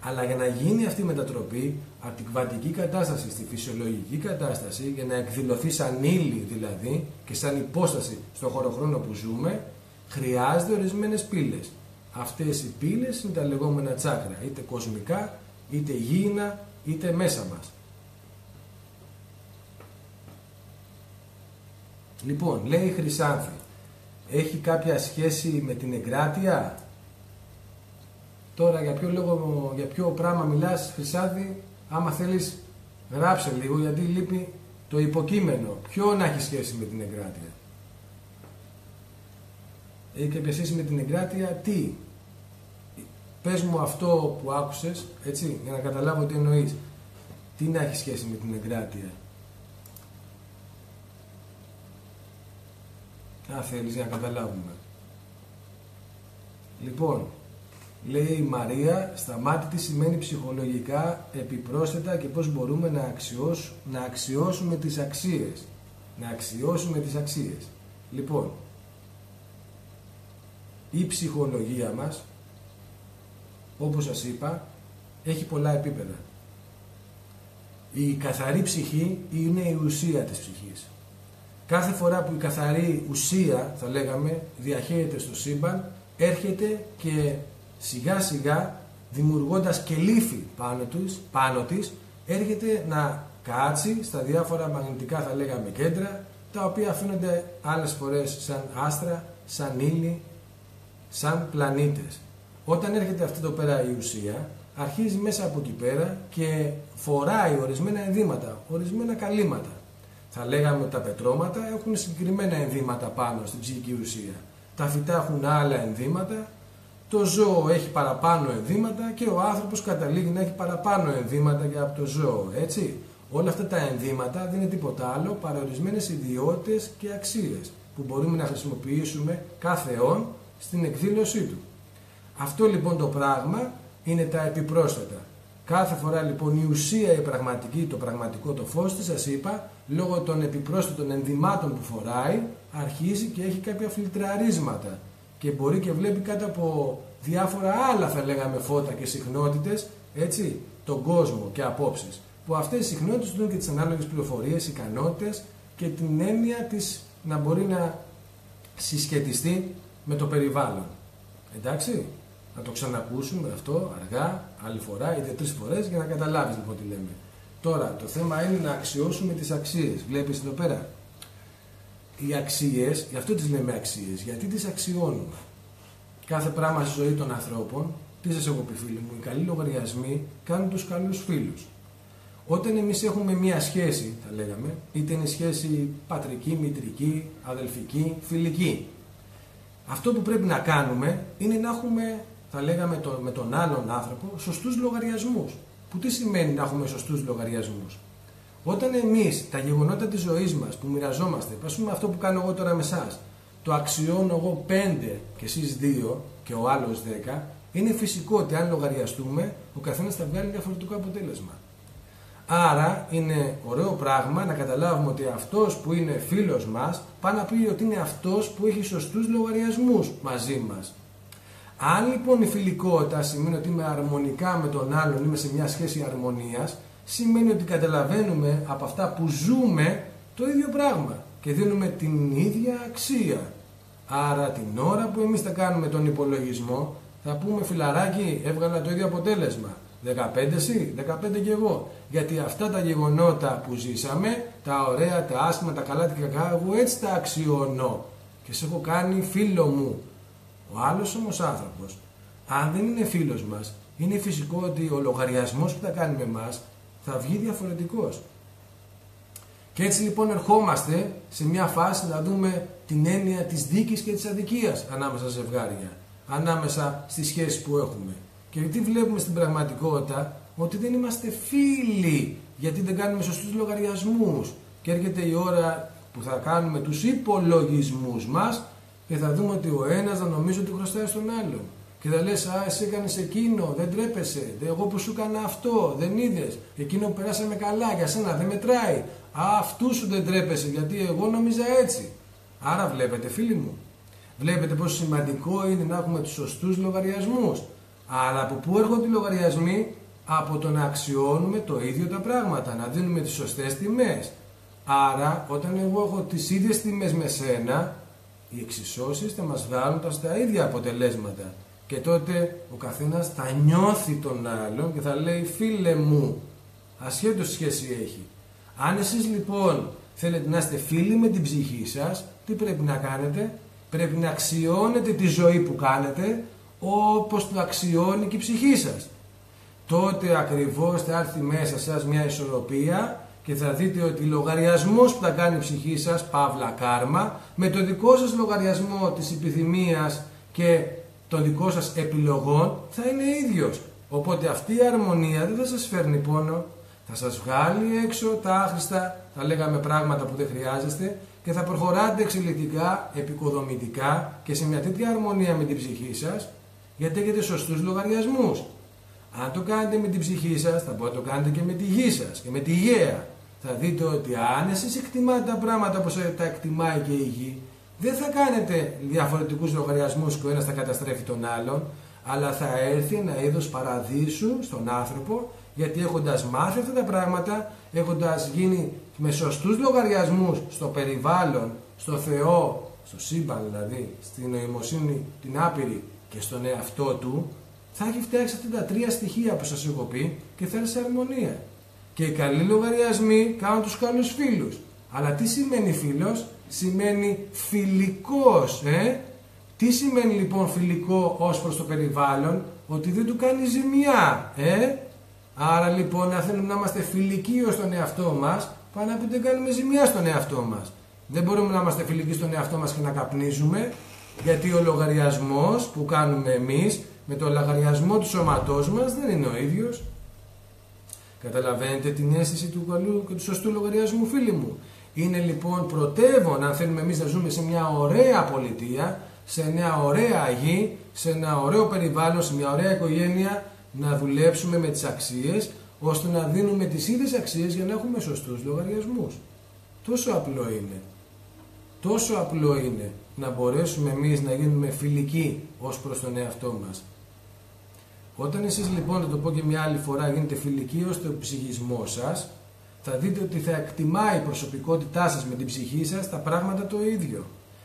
Αλλά για να γίνει αυτή η μετατροπή από την κβαντική κατάσταση στη φυσιολογική κατάσταση, για να εκδηλωθεί σαν ύλη δηλαδή και σαν υπόσταση στον χωροχρόνο που ζούμε, χρειάζονται ορισμένες πύλες. Αυτές οι πύλες είναι τα λεγόμενα τσάκρα, είτε κοσμικά, είτε γήινα, είτε μέσα μας. Λοιπόν, λέει η Χρυσάνθη, έχει κάποια σχέση με την εγκράτεια? Τώρα για ποιο πράγμα μιλάς, Χρυσάδη, άμα θέλεις γράψε λίγο, γιατί λείπει το υποκείμενο. Ποιο να έχει σχέση με την εγκράτεια? Έχει κάποια σχέση με την εγκράτεια τι? Πες μου αυτό που άκουσες, έτσι, για να καταλάβω τι εννοείς. Τι να έχει σχέση με την εγκράτεια? Αν θέλεις, για να καταλάβουμε. Λοιπόν, λέει η Μαρία, στα μάτια τι σημαίνει ψυχολογικά επιπρόσθετα και πώς μπορούμε να αξιώσουμε τις αξίες. Λοιπόν, η ψυχολογία μας, όπως σας είπα, έχει πολλά επίπεδα. Η καθαρή ψυχή είναι η ουσία της ψυχής. Κάθε φορά που η καθαρή ουσία, θα λέγαμε, διαχέεται στο σύμπαν, έρχεται και σιγά σιγά, δημιουργώντας και λύφη πάνω της, έρχεται να κάτσει στα διάφορα μαγνητικά, θα λέγαμε, κέντρα, τα οποία αφήνονται άλλες φορές σαν άστρα, σαν ύλη, σαν πλανήτες. Όταν έρχεται αυτό το πέρα η ουσία, αρχίζει μέσα από εκεί πέρα και φοράει ορισμένα ενδύματα, ορισμένα καλύματα. Θα λέγαμε ότι τα πετρώματα έχουν συγκεκριμένα ενδύματα πάνω στην ψυχική ουσία. Τα φυτά έχουν άλλα ενδύματα, το ζώο έχει παραπάνω ενδύματα και ο άνθρωπος καταλήγει να έχει παραπάνω ενδύματα και από το ζώο, έτσι. Όλα αυτά τα ενδύματα δεν είναι τίποτα άλλο παρά ορισμένες ιδιότητες και αξίες που μπορούμε να χρησιμοποιήσουμε κάθε αιών στην εκδήλωσή του. Αυτό λοιπόν το πράγμα είναι τα επιπρόσθετα. Κάθε φορά λοιπόν η ουσία, η πραγματική, το πραγματικό το φως της, σας είπα, λόγω των επιπρόσθετων ενδυμάτων που φοράει, αρχίζει και έχει κάποια φιλτραρίσματα και μπορεί και βλέπει κάτω από διάφορα άλλα, θα λέγαμε, φώτα και συχνότητες, έτσι, τον κόσμο και απόψεις, που αυτές οι συχνότητες δίνουν και τις ανάλογες πληροφορίες, ικανότητες και την έννοια της να μπορεί να συσχετιστεί με το περιβάλλον. Εντάξει, να το ξανακούσουμε αυτό αργά, άλλη φορά, είτε τρεις φορές, για να καταλάβεις λοιπόν τι λέμε. Τώρα, το θέμα είναι να αξιώσουμε τις αξίες. Βλέπεις εδώ πέρα. Οι αξίες, γι' αυτό τις λέμε αξίες, γιατί τις αξιώνουμε. Κάθε πράγμα στη ζωή των ανθρώπων, τι σας έχω πει φίλοι μου, οι καλοί λογαριασμοί κάνουν τους καλούς φίλους. Όταν εμείς έχουμε μία σχέση, θα λέγαμε, είτε είναι σχέση πατρική, μητρική, αδελφική, φιλική, αυτό που πρέπει να κάνουμε είναι να έχουμε, θα λέγαμε, με τον άλλον άνθρωπο σωστούς λογαριασμούς. Που τι σημαίνει να έχουμε σωστούς λογαριασμούς? Όταν εμείς τα γεγονότα της ζωής μας που μοιραζόμαστε, πούμε αυτό που κάνω εγώ τώρα με εσάς, το αξιώνω εγώ 5 και εσείς 2 και ο άλλος 10, είναι φυσικό ότι αν λογαριαστούμε, ο καθένας θα βγάλει διαφορετικό αποτέλεσμα. Άρα είναι ωραίο πράγμα να καταλάβουμε ότι αυτός που είναι φίλος μας, πάει να πει ότι είναι αυτός που έχει σωστούς λογαριασμούς μαζί μας. Αν λοιπόν η φιλικότητα σημαίνει ότι είμαι αρμονικά με τον άλλον, είμαι σε μια σχέση αρμονίας, σημαίνει ότι καταλαβαίνουμε από αυτά που ζούμε το ίδιο πράγμα και δίνουμε την ίδια αξία. Άρα την ώρα που εμείς θα κάνουμε τον υπολογισμό, θα πούμε φιλαράκι, έβγαλα το ίδιο αποτέλεσμα. 15 εσύ, 15 και εγώ. Γιατί αυτά τα γεγονότα που ζήσαμε, τα ωραία, τα άσχημα, τα καλά, τα κακά, εγώ έτσι τα αξιώνω και σε έχω κάνει φίλο μου. Ο άλλος όμως άνθρωπος, αν δεν είναι φίλος μας, είναι φυσικό ότι ο λογαριασμός που θα κάνει με εμάς θα βγει διαφορετικός. Και έτσι λοιπόν ερχόμαστε σε μια φάση να δούμε την έννοια της δίκης και της αδικίας ανάμεσα σε ζευγάρια, ανάμεσα στις σχέσεις που έχουμε. Και τι βλέπουμε στην πραγματικότητα? Ότι δεν είμαστε φίλοι, γιατί δεν κάνουμε σωστούς λογαριασμούς. Και έρχεται η ώρα που θα κάνουμε τους υπολογισμούς μας και θα δούμε ότι ο ένας θα νομίζει ότι χρωστάει στον άλλον. Και θα λες, α, εσύ έκανες εκείνο, δεν τρέπεσαι, εγώ που σου έκανα αυτό, δεν είδες, εκείνο που περάσαμε καλά, για σένα δεν μετράει. Α, αυτού σου δεν τρέπεσαι, γιατί εγώ νόμιζα έτσι. Άρα βλέπετε φίλοι μου, βλέπετε πόσο σημαντικό είναι να έχουμε τους σωστούς λογαριασμούς. Αλλά από πού έρχονται οι λογαριασμοί? Από το να αξιώνουμε το ίδιο τα πράγματα, να δίνουμε τις σωστές τιμές. Άρα όταν εγώ έχω τις ίδιες τιμές με σένα, οι εξισώσεις θα μας βγάλουν τα ίδια αποτελέσματα. Και τότε ο καθένας θα νιώθει τον άλλον και θα λέει φίλε μου, ασχέτως σχέση έχει. Αν εσείς λοιπόν θέλετε να είστε φίλοι με την ψυχή σας, τι πρέπει να κάνετε? Πρέπει να αξιώνετε τη ζωή που κάνετε, όπως το αξιώνει και η ψυχή σας. Τότε ακριβώς θα έρθει μέσα σας μια ισορροπία και θα δείτε ότι ο λογαριασμός που θα κάνει η ψυχή σας, παύλα κάρμα, με το δικό σας λογαριασμό της επιθυμίας και των δικών σας επιλογών θα είναι ίδιος. Οπότε αυτή η αρμονία δεν θα σας φέρνει πόνο, θα σας βγάλει έξω τα άχρηστα, θα λέγαμε, πράγματα που δεν χρειάζεστε και θα προχωράτε εξελικτικά, επικοδομητικά και σε μια τέτοια αρμονία με την ψυχή σας, γιατί έχετε σωστούς λογαριασμούς. Αν το κάνετε με την ψυχή σας, θα μπορείτε να το κάνετε και με τη γη σας και με τη γέα. Θα δείτε ότι αν εσείς εκτιμάτε τα πράγματα όπως τα εκτιμάει και η γη, Δεν θα κάνετε διαφορετικούς λογαριασμούς και ο ένας θα καταστρέφει τον άλλον, αλλά θα έρθει ένα είδος παραδείσου στον άνθρωπο, γιατί έχοντας μάθει αυτά τα πράγματα, έχοντας γίνει με σωστούς λογαριασμούς στο περιβάλλον, στο Θεό, στο σύμπαν δηλαδή, στην νοημοσύνη την άπειρη και στον εαυτό του, θα έχει φτιάξει αυτά τα τρία στοιχεία που σας έχω πει και θα είναι σε αρμονία. Και οι καλοί λογαριασμοί κάνουν τους καλούς φίλους. Αλλά τι σημαίνει φίλος? Σημαίνει φιλικός, Τι σημαίνει λοιπόν φιλικό ως προς το περιβάλλον? Ότι δεν του κάνει ζημιά, Άρα λοιπόν, αν θέλουμε να είμαστε φιλικοί ως τον εαυτό μας, πάνε που δεν κάνουμε ζημιά στον εαυτό μας. Δεν μπορούμε να είμαστε φιλικοί στον εαυτό μας και να καπνίζουμε, γιατί ο λογαριασμός που κάνουμε εμείς με τον λογαριασμό του σώματός μας δεν είναι ο ίδιος. Καταλαβαίνετε την αίσθηση του καλού και του σωστού λογαριασμού, φίλοι μου. Είναι λοιπόν πρωτεύον, αν θέλουμε εμείς να ζούμε σε μια ωραία πολιτεία, σε μια ωραία γη, σε ένα ωραίο περιβάλλον, σε μια ωραία οικογένεια, να δουλέψουμε με τις αξίες, ώστε να δίνουμε τις ίδιες αξίες για να έχουμε σωστούς λογαριασμούς. Τόσο απλό είναι. Τόσο απλό είναι να μπορέσουμε εμείς να γίνουμε φιλικοί ως προς τον εαυτό μας. Όταν εσείς λοιπόν, θα το πω και μια άλλη φορά, γίνετε φιλικοί ως τον ψυχισμό σας, θα δείτε ότι θα εκτιμάει η προσωπικότητά σας με την ψυχή σας τα πράγματα το ίδιο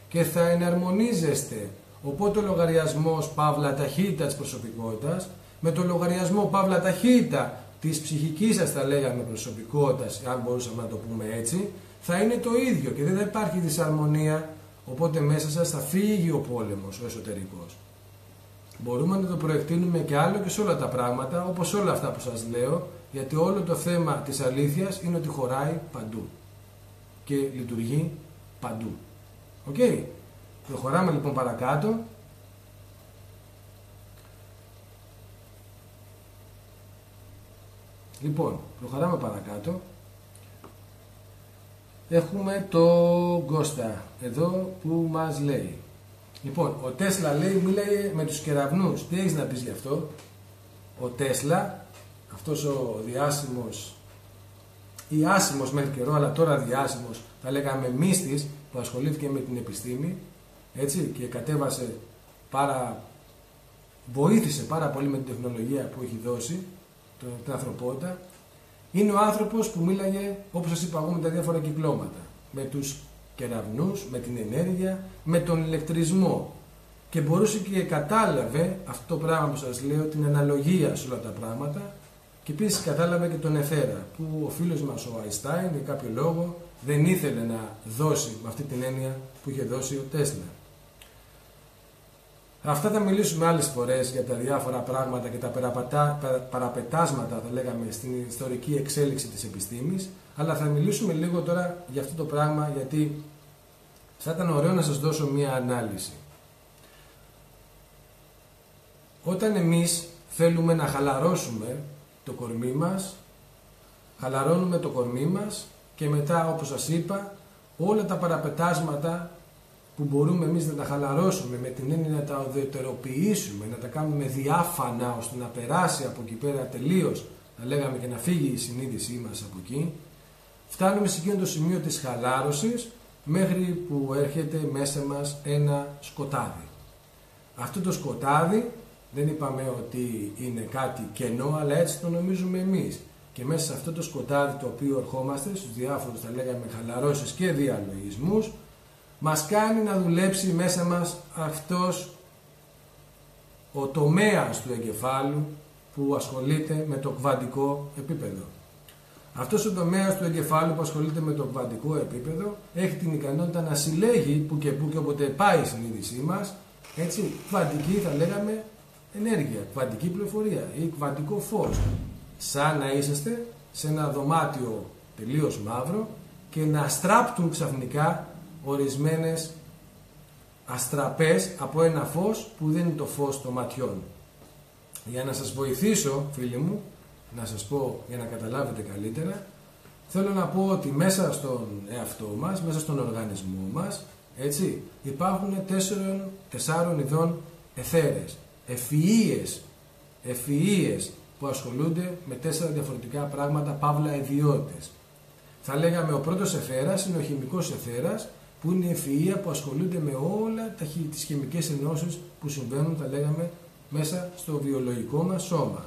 και θα εναρμονίζεστε. Οπότε ο λογαριασμός παύλα ταχύτητα της προσωπικότητας με το λογαριασμό παύλα ταχύτητα της ψυχικής σας, θα λέγαμε, προσωπικότητας, αν μπορούσαμε να το πούμε έτσι, θα είναι το ίδιο και δεν θα υπάρχει δυσαρμονία, οπότε μέσα σας θα φύγει ο πόλεμος ο εσωτερικός. Μπορούμε να το προεκτείνουμε και άλλο και σε όλα τα πράγματα, όπως όλα αυτά που σας λέω, γιατί όλο το θέμα της αλήθειας είναι ότι χωράει παντού και λειτουργεί παντού. Οκ. Προχωράμε λοιπόν παρακάτω. Λοιπόν, προχωράμε παρακάτω. Έχουμε το Κώστα εδώ που μας λέει. Λοιπόν, ο Τέσλα λέει, μιλάει με τους κεραυνούς. Τι έχεις να πεις γι' αυτό? Ο Τέσλα, αυτός ο διάσημος ή άσημος μέχρι καιρό, αλλά τώρα διάσημος, θα λέγαμε μύστης, που ασχολήθηκε με την επιστήμη, έτσι, και κατέβασε βοήθησε πάρα πολύ με την τεχνολογία που έχει δώσει την ανθρωπότητα, είναι ο άνθρωπος που μίλαγε, όπως σας είπα εγώ, με τα διάφορα κυκλώματα, με τους κεραυνούς, με την ενέργεια, με τον ηλεκτρισμό, και μπορούσε και κατάλαβε αυτό το πράγμα που σας λέω, την αναλογία σε όλα τα πράγματα, και επίσης κατάλαβε και τον εθέρα, που ο φίλος μας ο Αϊνστάιν για κάποιο λόγο δεν ήθελε να δώσει με αυτή την έννοια που είχε δώσει ο Τέσλα. Αυτά θα μιλήσουμε άλλες φορές για τα διάφορα πράγματα και τα παραπετάσματα, θα λέγαμε, στην ιστορική εξέλιξη της επιστήμης, αλλά θα μιλήσουμε λίγο τώρα για αυτό το πράγμα, γιατί θα ήταν ωραίο να σας δώσω μία ανάλυση. Όταν εμείς θέλουμε να χαλαρώσουμε το κορμί μας, χαλαρώνουμε το κορμί μας και μετά, όπως σας είπα, όλα τα παραπετάσματα που μπορούμε εμείς να τα χαλαρώσουμε με την έννοια να τα οδετεροποιήσουμε, να τα κάνουμε διάφανα ώστε να περάσει από εκεί πέρα τελείως, να λέγαμε, και να φύγει η συνείδησή μας από εκεί, φτάνουμε σε εκείνο το σημείο της χαλάρωσης μέχρι που έρχεται μέσα μας ένα σκοτάδι. Αυτό το σκοτάδι δεν είπαμε ότι είναι κάτι κενό, αλλά έτσι το νομίζουμε εμείς. Και μέσα σε αυτό το σκοτάδι το οποίο ερχόμαστε, στους διάφορους, θα λέγαμε, χαλαρώσεις και διαλογισμούς, μας κάνει να δουλέψει μέσα μας αυτός ο τομέας του εγκεφάλου που ασχολείται με το κβαντικό επίπεδο. Αυτός ο τομέας του εγκεφάλου που ασχολείται με το κβαντικό επίπεδο έχει την ικανότητα να συλλέγει που και που και όποτε πάει η συνείδησή μας, έτσι, κβαντική, θα λέγαμε, ενέργεια, κβαντική πληροφορία ή κβαντικό φως. Σαν να είσαστε σε ένα δωμάτιο τελείως μαύρο και να στράπτουν ξαφνικά ορισμένες αστραπές από ένα φως που δεν είναι το φως των ματιών. Για να σας βοηθήσω, φίλοι μου, να σας πω για να καταλάβετε καλύτερα, θέλω να πω ότι μέσα στον εαυτό μας, μέσα στον οργανισμό μας, έτσι, υπάρχουν τεσσάρων ειδών εθέρες, ευφυΐες που ασχολούνται με τέσσερα διαφορετικά πράγματα, παύλα ιδιότητες. Θα λέγαμε, ο πρώτος εθέρας είναι ο χημικός εθέρας, που είναι ευφυΐα, που ασχολούνται με όλα τις χημικές ενώσεις που συμβαίνουν, τα λέγαμε, μέσα στο βιολογικό μας σώμα.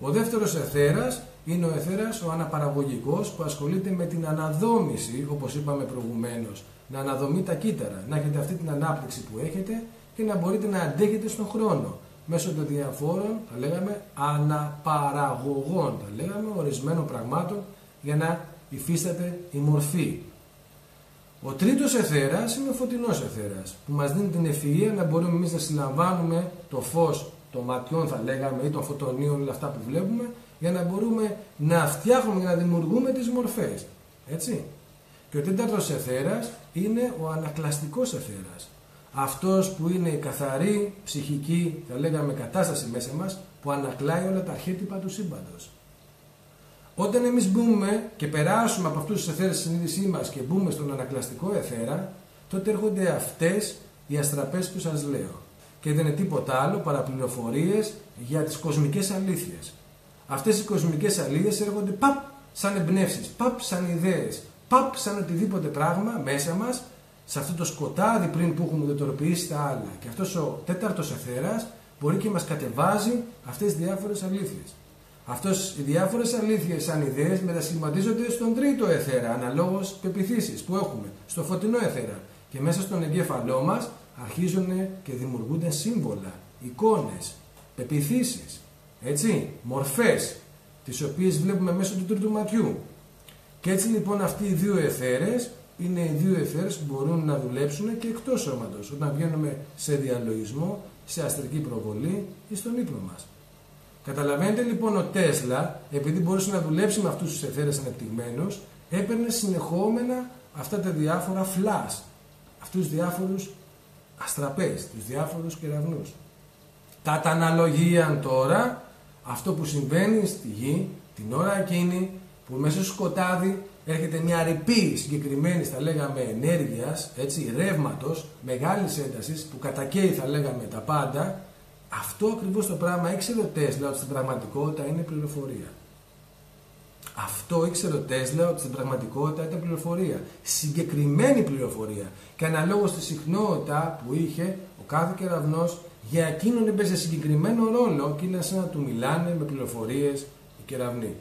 Ο δεύτερος αιθέρας είναι ο αιθέρας, ο αναπαραγωγικός, που ασχολείται με την αναδόμηση, όπως είπαμε προηγουμένως, να αναδομεί τα κύτταρα, να έχετε αυτή την ανάπτυξη που έχετε και να μπορείτε να αντέχετε στον χρόνο μέσω των διαφόρων, τα λέγαμε, αναπαραγωγών, τα λέγαμε, ορισμένων πραγμάτων για να υφίσταται η μορφή. Ο τρίτος αιθέρας είναι ο φωτεινός αιθέρας, που μας δίνει την ευφυΐα να μπορούμε εμείς να συλλαμβάνουμε το φως των ματιών, θα λέγαμε, ή των φωτονίων, όλα αυτά που βλέπουμε, για να μπορούμε να φτιάχνουμε και να δημιουργούμε τις μορφές. Έτσι. Και ο τέταρτος αιθέρας είναι ο ανακλαστικός αιθέρας. Αυτός που είναι η καθαρή ψυχική, θα λέγαμε, κατάσταση μέσα μας, που ανακλάει όλα τα αρχέτυπα του σύμπαντος. Όταν εμείς μπούμε και περάσουμε από αυτούς τους αιθέρες στη συνείδησή μας και μπούμε στον ανακλαστικό αιθέρα, τότε έρχονται αυτές οι αστραπές που σας λέω. Και δεν είναι τίποτα άλλο παρά πληροφορίες για τις κοσμικές αλήθειες. Αυτές οι κοσμικές αλήθειες έρχονται παπ σαν εμπνεύσεις, παπ σαν ιδέες, παπ σαν οτιδήποτε πράγμα μέσα μας, σε αυτό το σκοτάδι πριν που έχουμε δετοροποιήσει τα άλλα. Και αυτός ο τέταρτος αιθέρας μπορεί και μας κατεβάζει αυτές τις διάφορες αλήθειες. Αυτές οι διάφορες αλήθειες σαν ιδέες μετασχηματίζονται στον τρίτο αιθέρα, αναλόγως πεποιθήσεις που έχουμε, στο φωτεινό αιθέρα. Και μέσα στον εγκέφαλό μας αρχίζουν και δημιουργούνται σύμβολα, εικόνες, πεποιθήσεις, έτσι, μορφές, τις οποίες βλέπουμε μέσω του τρίτου ματιού. Και έτσι λοιπόν αυτοί οι δύο αιθέρες είναι οι δύο αιθέρες που μπορούν να δουλέψουν και εκτός σώματος, όταν βγαίνουμε σε διαλογισμό, σε αστρική προβολή ή στον ύπνο μας. Καταλαβαίνετε λοιπόν, ο Τέσλα, επειδή μπορούσε να δουλέψει με αυτούς τους αιθέρες ανεπτυγμένους, έπαιρνε συνεχόμενα αυτά τα διάφορα flash, αυτούς τους διάφορους αστραπές, τους διάφορους κεραυνούς. Κατά αναλογία τώρα, αυτό που συμβαίνει στη γη, την ώρα εκείνη που μέσα στο σκοτάδι έρχεται μια ρηπή συγκεκριμένη, θα λέγαμε, ενέργειας, έτσι, ρεύματος, μεγάλης έντασης που κατακαίει, θα λέγαμε, τα πάντα. Αυτό ακριβώς το πράγμα ήξερε ο Τέσλα ότι στην πραγματικότητα είναι πληροφορία. Αυτό ήξερε ο Τέσλα ότι στην πραγματικότητα ήταν πληροφορία. Συγκεκριμένη πληροφορία. Και αναλόγως τη συχνότητα που είχε ο κάθε κεραυνός, για εκείνον έπαιζε συγκεκριμένο ρόλο και είναι σαν να του μιλάνε με πληροφορίες οι κεραυνοί.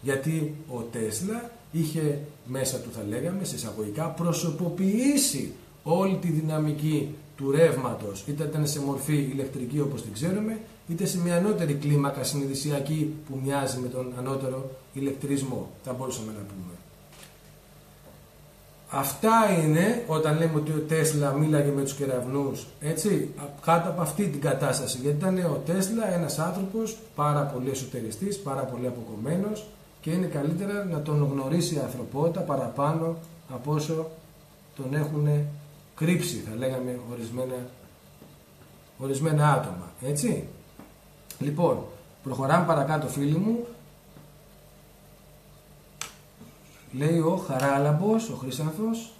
Γιατί ο Τέσλα είχε μέσα του, θα λέγαμε, σε εισαγωγικά προσωποποιήσει όλη τη δυναμική του ρεύματος, είτε ήταν σε μορφή ηλεκτρική όπως την ξέρουμε, είτε σε μια ανώτερη κλίμακα συνειδησιακή που μοιάζει με τον ανώτερο ηλεκτρισμό, θα μπορούσαμε να πούμε. Αυτά είναι, όταν λέμε ότι ο Τέσλα μίλαγε με τους κεραυνούς, έτσι, κάτω από αυτή την κατάσταση, γιατί ήταν ο Τέσλα ένας άνθρωπος πάρα πολύ εσωτεριστής, πάρα πολύ αποκομμένος, και είναι καλύτερα να τον γνωρίσει η ανθρωπότητα παραπάνω από όσο τον έχουν κρύψει, θα λέγαμε, ορισμένα άτομα, έτσι. Λοιπόν, προχωράμε παρακάτω, φίλοι μου. Λέει ο Χαράλαμπος, ο Χρυσάνθος.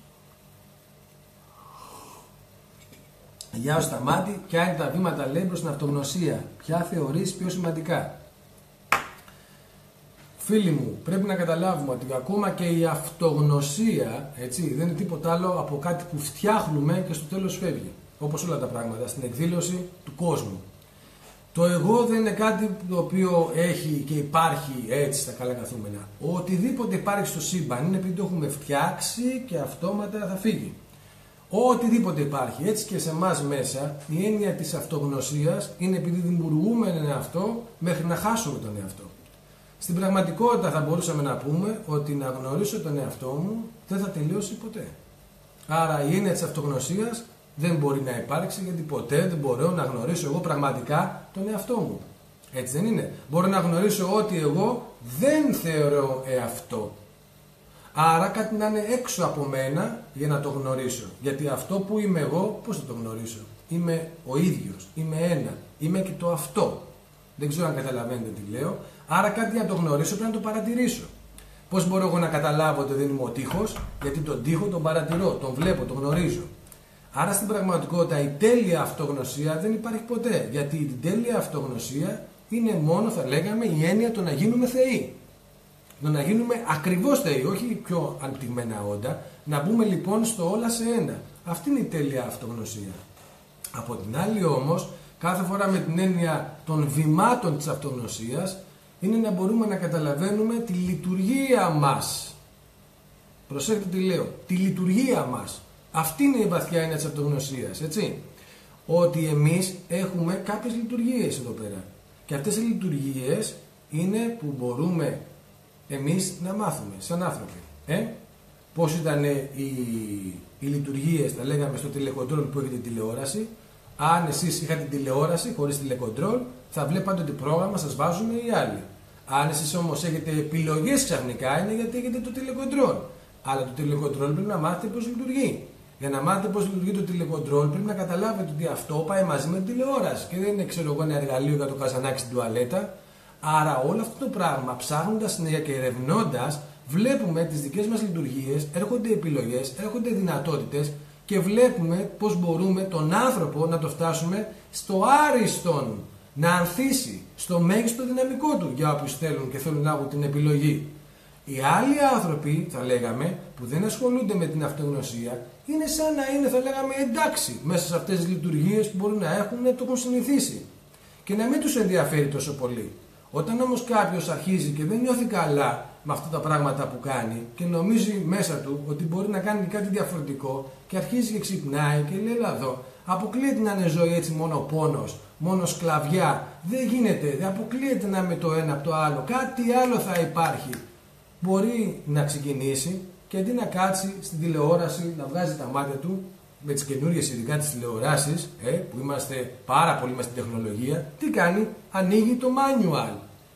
Γεια ο Σταμάτη, ποια είναι τα βήματα, λέει, προς την αυτογνωσία, ποια θεωρείς πιο σημαντικά. Φίλοι μου, πρέπει να καταλάβουμε ότι ακόμα και η αυτογνωσία, έτσι, δεν είναι τίποτα άλλο από κάτι που φτιάχνουμε και στο τέλος φεύγει. Όπως όλα τα πράγματα στην εκδήλωση του κόσμου. Το εγώ δεν είναι κάτι το οποίο έχει και υπάρχει έτσι στα καλά καθούμενα. Οτιδήποτε υπάρχει στο σύμπαν είναι επειδή το έχουμε φτιάξει και αυτόματα θα φύγει. Οτιδήποτε υπάρχει, έτσι και σε εμάς μέσα, η έννοια της αυτογνωσίας είναι επειδή δημιουργούμε έναν εαυτό μέχρι να χάσουμε τον εαυτό. Στην πραγματικότητα θα μπορούσαμε να πούμε ότι να γνωρίσω τον εαυτό μου δεν θα τελειώσει ποτέ. Άρα η έννοια της αυτογνωσίας δεν μπορεί να υπάρξει, γιατί ποτέ δεν μπορώ να γνωρίσω εγώ πραγματικά τον εαυτό μου. Έτσι δεν είναι? Μπορώ να γνωρίσω ότι εγώ δεν θεωρώ εαυτό. Άρα κάτι να είναι έξω από μένα για να το γνωρίσω. Γιατί αυτό που είμαι εγώ, πώς θα το γνωρίσω? Είμαι ο ίδιος, είμαι ένα, είμαι και το αυτό. Δεν ξέρω αν καταλαβαίνετε τι λέω. Άρα κάτι να το γνωρίσω πρέπει να το παρατηρήσω. Πώς μπορώ εγώ να καταλάβω ότι δεν είμαι ο τείχος? Γιατί τον τείχο τον παρατηρώ, τον βλέπω, τον γνωρίζω. Άρα στην πραγματικότητα η τέλεια αυτογνωσία δεν υπάρχει ποτέ. Γιατί η τέλεια αυτογνωσία είναι μόνο, θα λέγαμε, η έννοια το να γίνουμε θεοί. Το να γίνουμε ακριβώς θεοί, όχι πιο ανεπτυγμένα όντα, Να μπούμε λοιπόν στο όλα σε ένα. Αυτή είναι η τέλεια αυτογνωσία. Από την άλλη όμως, κάθε φορά με την έννοια των βημάτων της αυτογνωσίας, είναι να μπορούμε να καταλαβαίνουμε τη λειτουργία μας. Προσέχτε τι λέω, τη λειτουργία μας. Αυτή είναι η βαθιά έννοια της αυτογνωσίας, έτσι. Ότι εμείς έχουμε κάποιες λειτουργίες εδώ πέρα. Και αυτές οι λειτουργίες είναι που μπορούμε εμείς να μάθουμε σαν άνθρωποι. Πώς ήταν οι λειτουργίες, τα λέγαμε στο τηλεκοντρόλ που έχετε τηλεόραση. Αν εσείς είχατε τηλεόραση χωρίς τηλεκοντρόλ, θα βλέπατε ότι πρόγραμμα σας βάζουν οι άλλοι. Αν εσείς όμως έχετε επιλογές ξαφνικά, είναι γιατί έχετε το τηλεκοντρόλ. Αλλά το τηλεκοντρόλ πρέπει να μάθετε πώς λειτουργεί. Για να μάθετε πώς λειτουργεί το τηλεκοντρόλ, πρέπει να καταλάβετε ότι αυτό πάει μαζί με την τηλεόραση και δεν είναι, ξέρω εγώ, ένα εργαλείο για το καζανάκι στην τουαλέτα. Άρα, όλο αυτό το πράγμα, ψάχνοντας συνέχεια και ερευνώντας, βλέπουμε τις δικές μας λειτουργίες, έρχονται επιλογές, έρχονται δυνατότητες και βλέπουμε πώς μπορούμε τον άνθρωπο να το φτάσουμε στο άριστον, να ανθίσει στο μέγιστο δυναμικό του για όποιους θέλουν και θέλουν να έχουν την επιλογή. Οι άλλοι άνθρωποι, θα λέγαμε, που δεν ασχολούνται με την αυτογνωσία, είναι σαν να είναι, θα λέγαμε, εντάξει μέσα σε αυτές τις λειτουργίες που μπορούν να έχουν, το έχουν συνηθίσει και να μην τους ενδιαφέρει τόσο πολύ. Όταν όμως κάποιος αρχίζει και δεν νιώθει καλά με αυτά τα πράγματα που κάνει και νομίζει μέσα του ότι μπορεί να κάνει κάτι διαφορετικό και αρχίζει και ξυπνάει και λέει έλα εδώ, αποκλείεται να είναι ζωή έτσι μόνο πόνος, μόνο σκλαβιά, δεν γίνεται, δεν αποκλείεται να είμαι το ένα από το άλλο, κάτι άλλο θα υπάρχει. Μπορεί να ξεκινήσει και αντί να κάτσει στην τηλεόραση, να βγάζει τα μάτια του με τις καινούριες ειδικά τις τηλεοράσεις, που είμαστε πάρα πολύ μέσα στην τεχνολογία, τι κάνει, ανοίγει το manual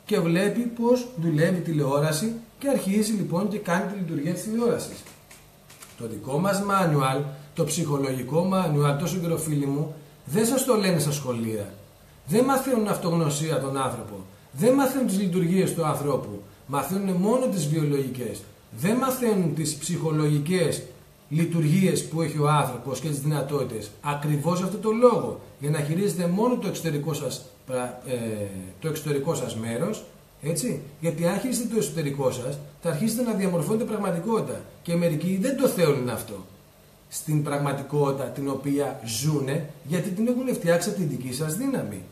και βλέπει πως δουλεύει η τηλεόραση και αρχίζει λοιπόν και κάνει τη λειτουργία της τηλεόρασης. Το δικό μας manual, το ψυχολογικό manual, τόσο καιρό φίλοι μου, δεν σας το λένε στα σχολεία. Δεν μαθαίνουν αυτογνωσία τον άνθρωπο, δεν μαθαίνουν τις λειτουργίες του ανθρώπου, μαθαίνουν μόνο τις βιολογικές, δεν μαθαίνουν τις ψυχολογικές λειτουργίες που έχει ο άνθρωπος και τις δυνατότητες. Ακριβώς αυτό το λόγο, για να χειρίζετε μόνο το εξωτερικό σας, μέρος, έτσι, γιατί αν χειρίζετε το εσωτερικό σας, θα αρχίσετε να διαμορφώνετε πραγματικότητα και μερικοί δεν το θέλουν αυτό στην πραγματικότητα την οποία ζουνε, γιατί την έχουν φτιάξει από την δική σας δύναμη.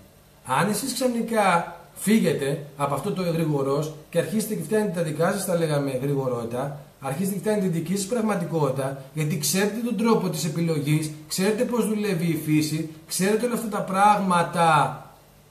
Αν εσείς ξαφνικά φύγετε από αυτό το γρήγορος και αρχίσετε και φτιάχνετε τα δικά σας, τα λέγαμε γρηγορότητα, αρχίστε και φτιάχνετε την δική σας πραγματικότητα, γιατί ξέρετε τον τρόπο της επιλογής, ξέρετε πώς δουλεύει η φύση, ξέρετε όλα αυτά τα πράγματα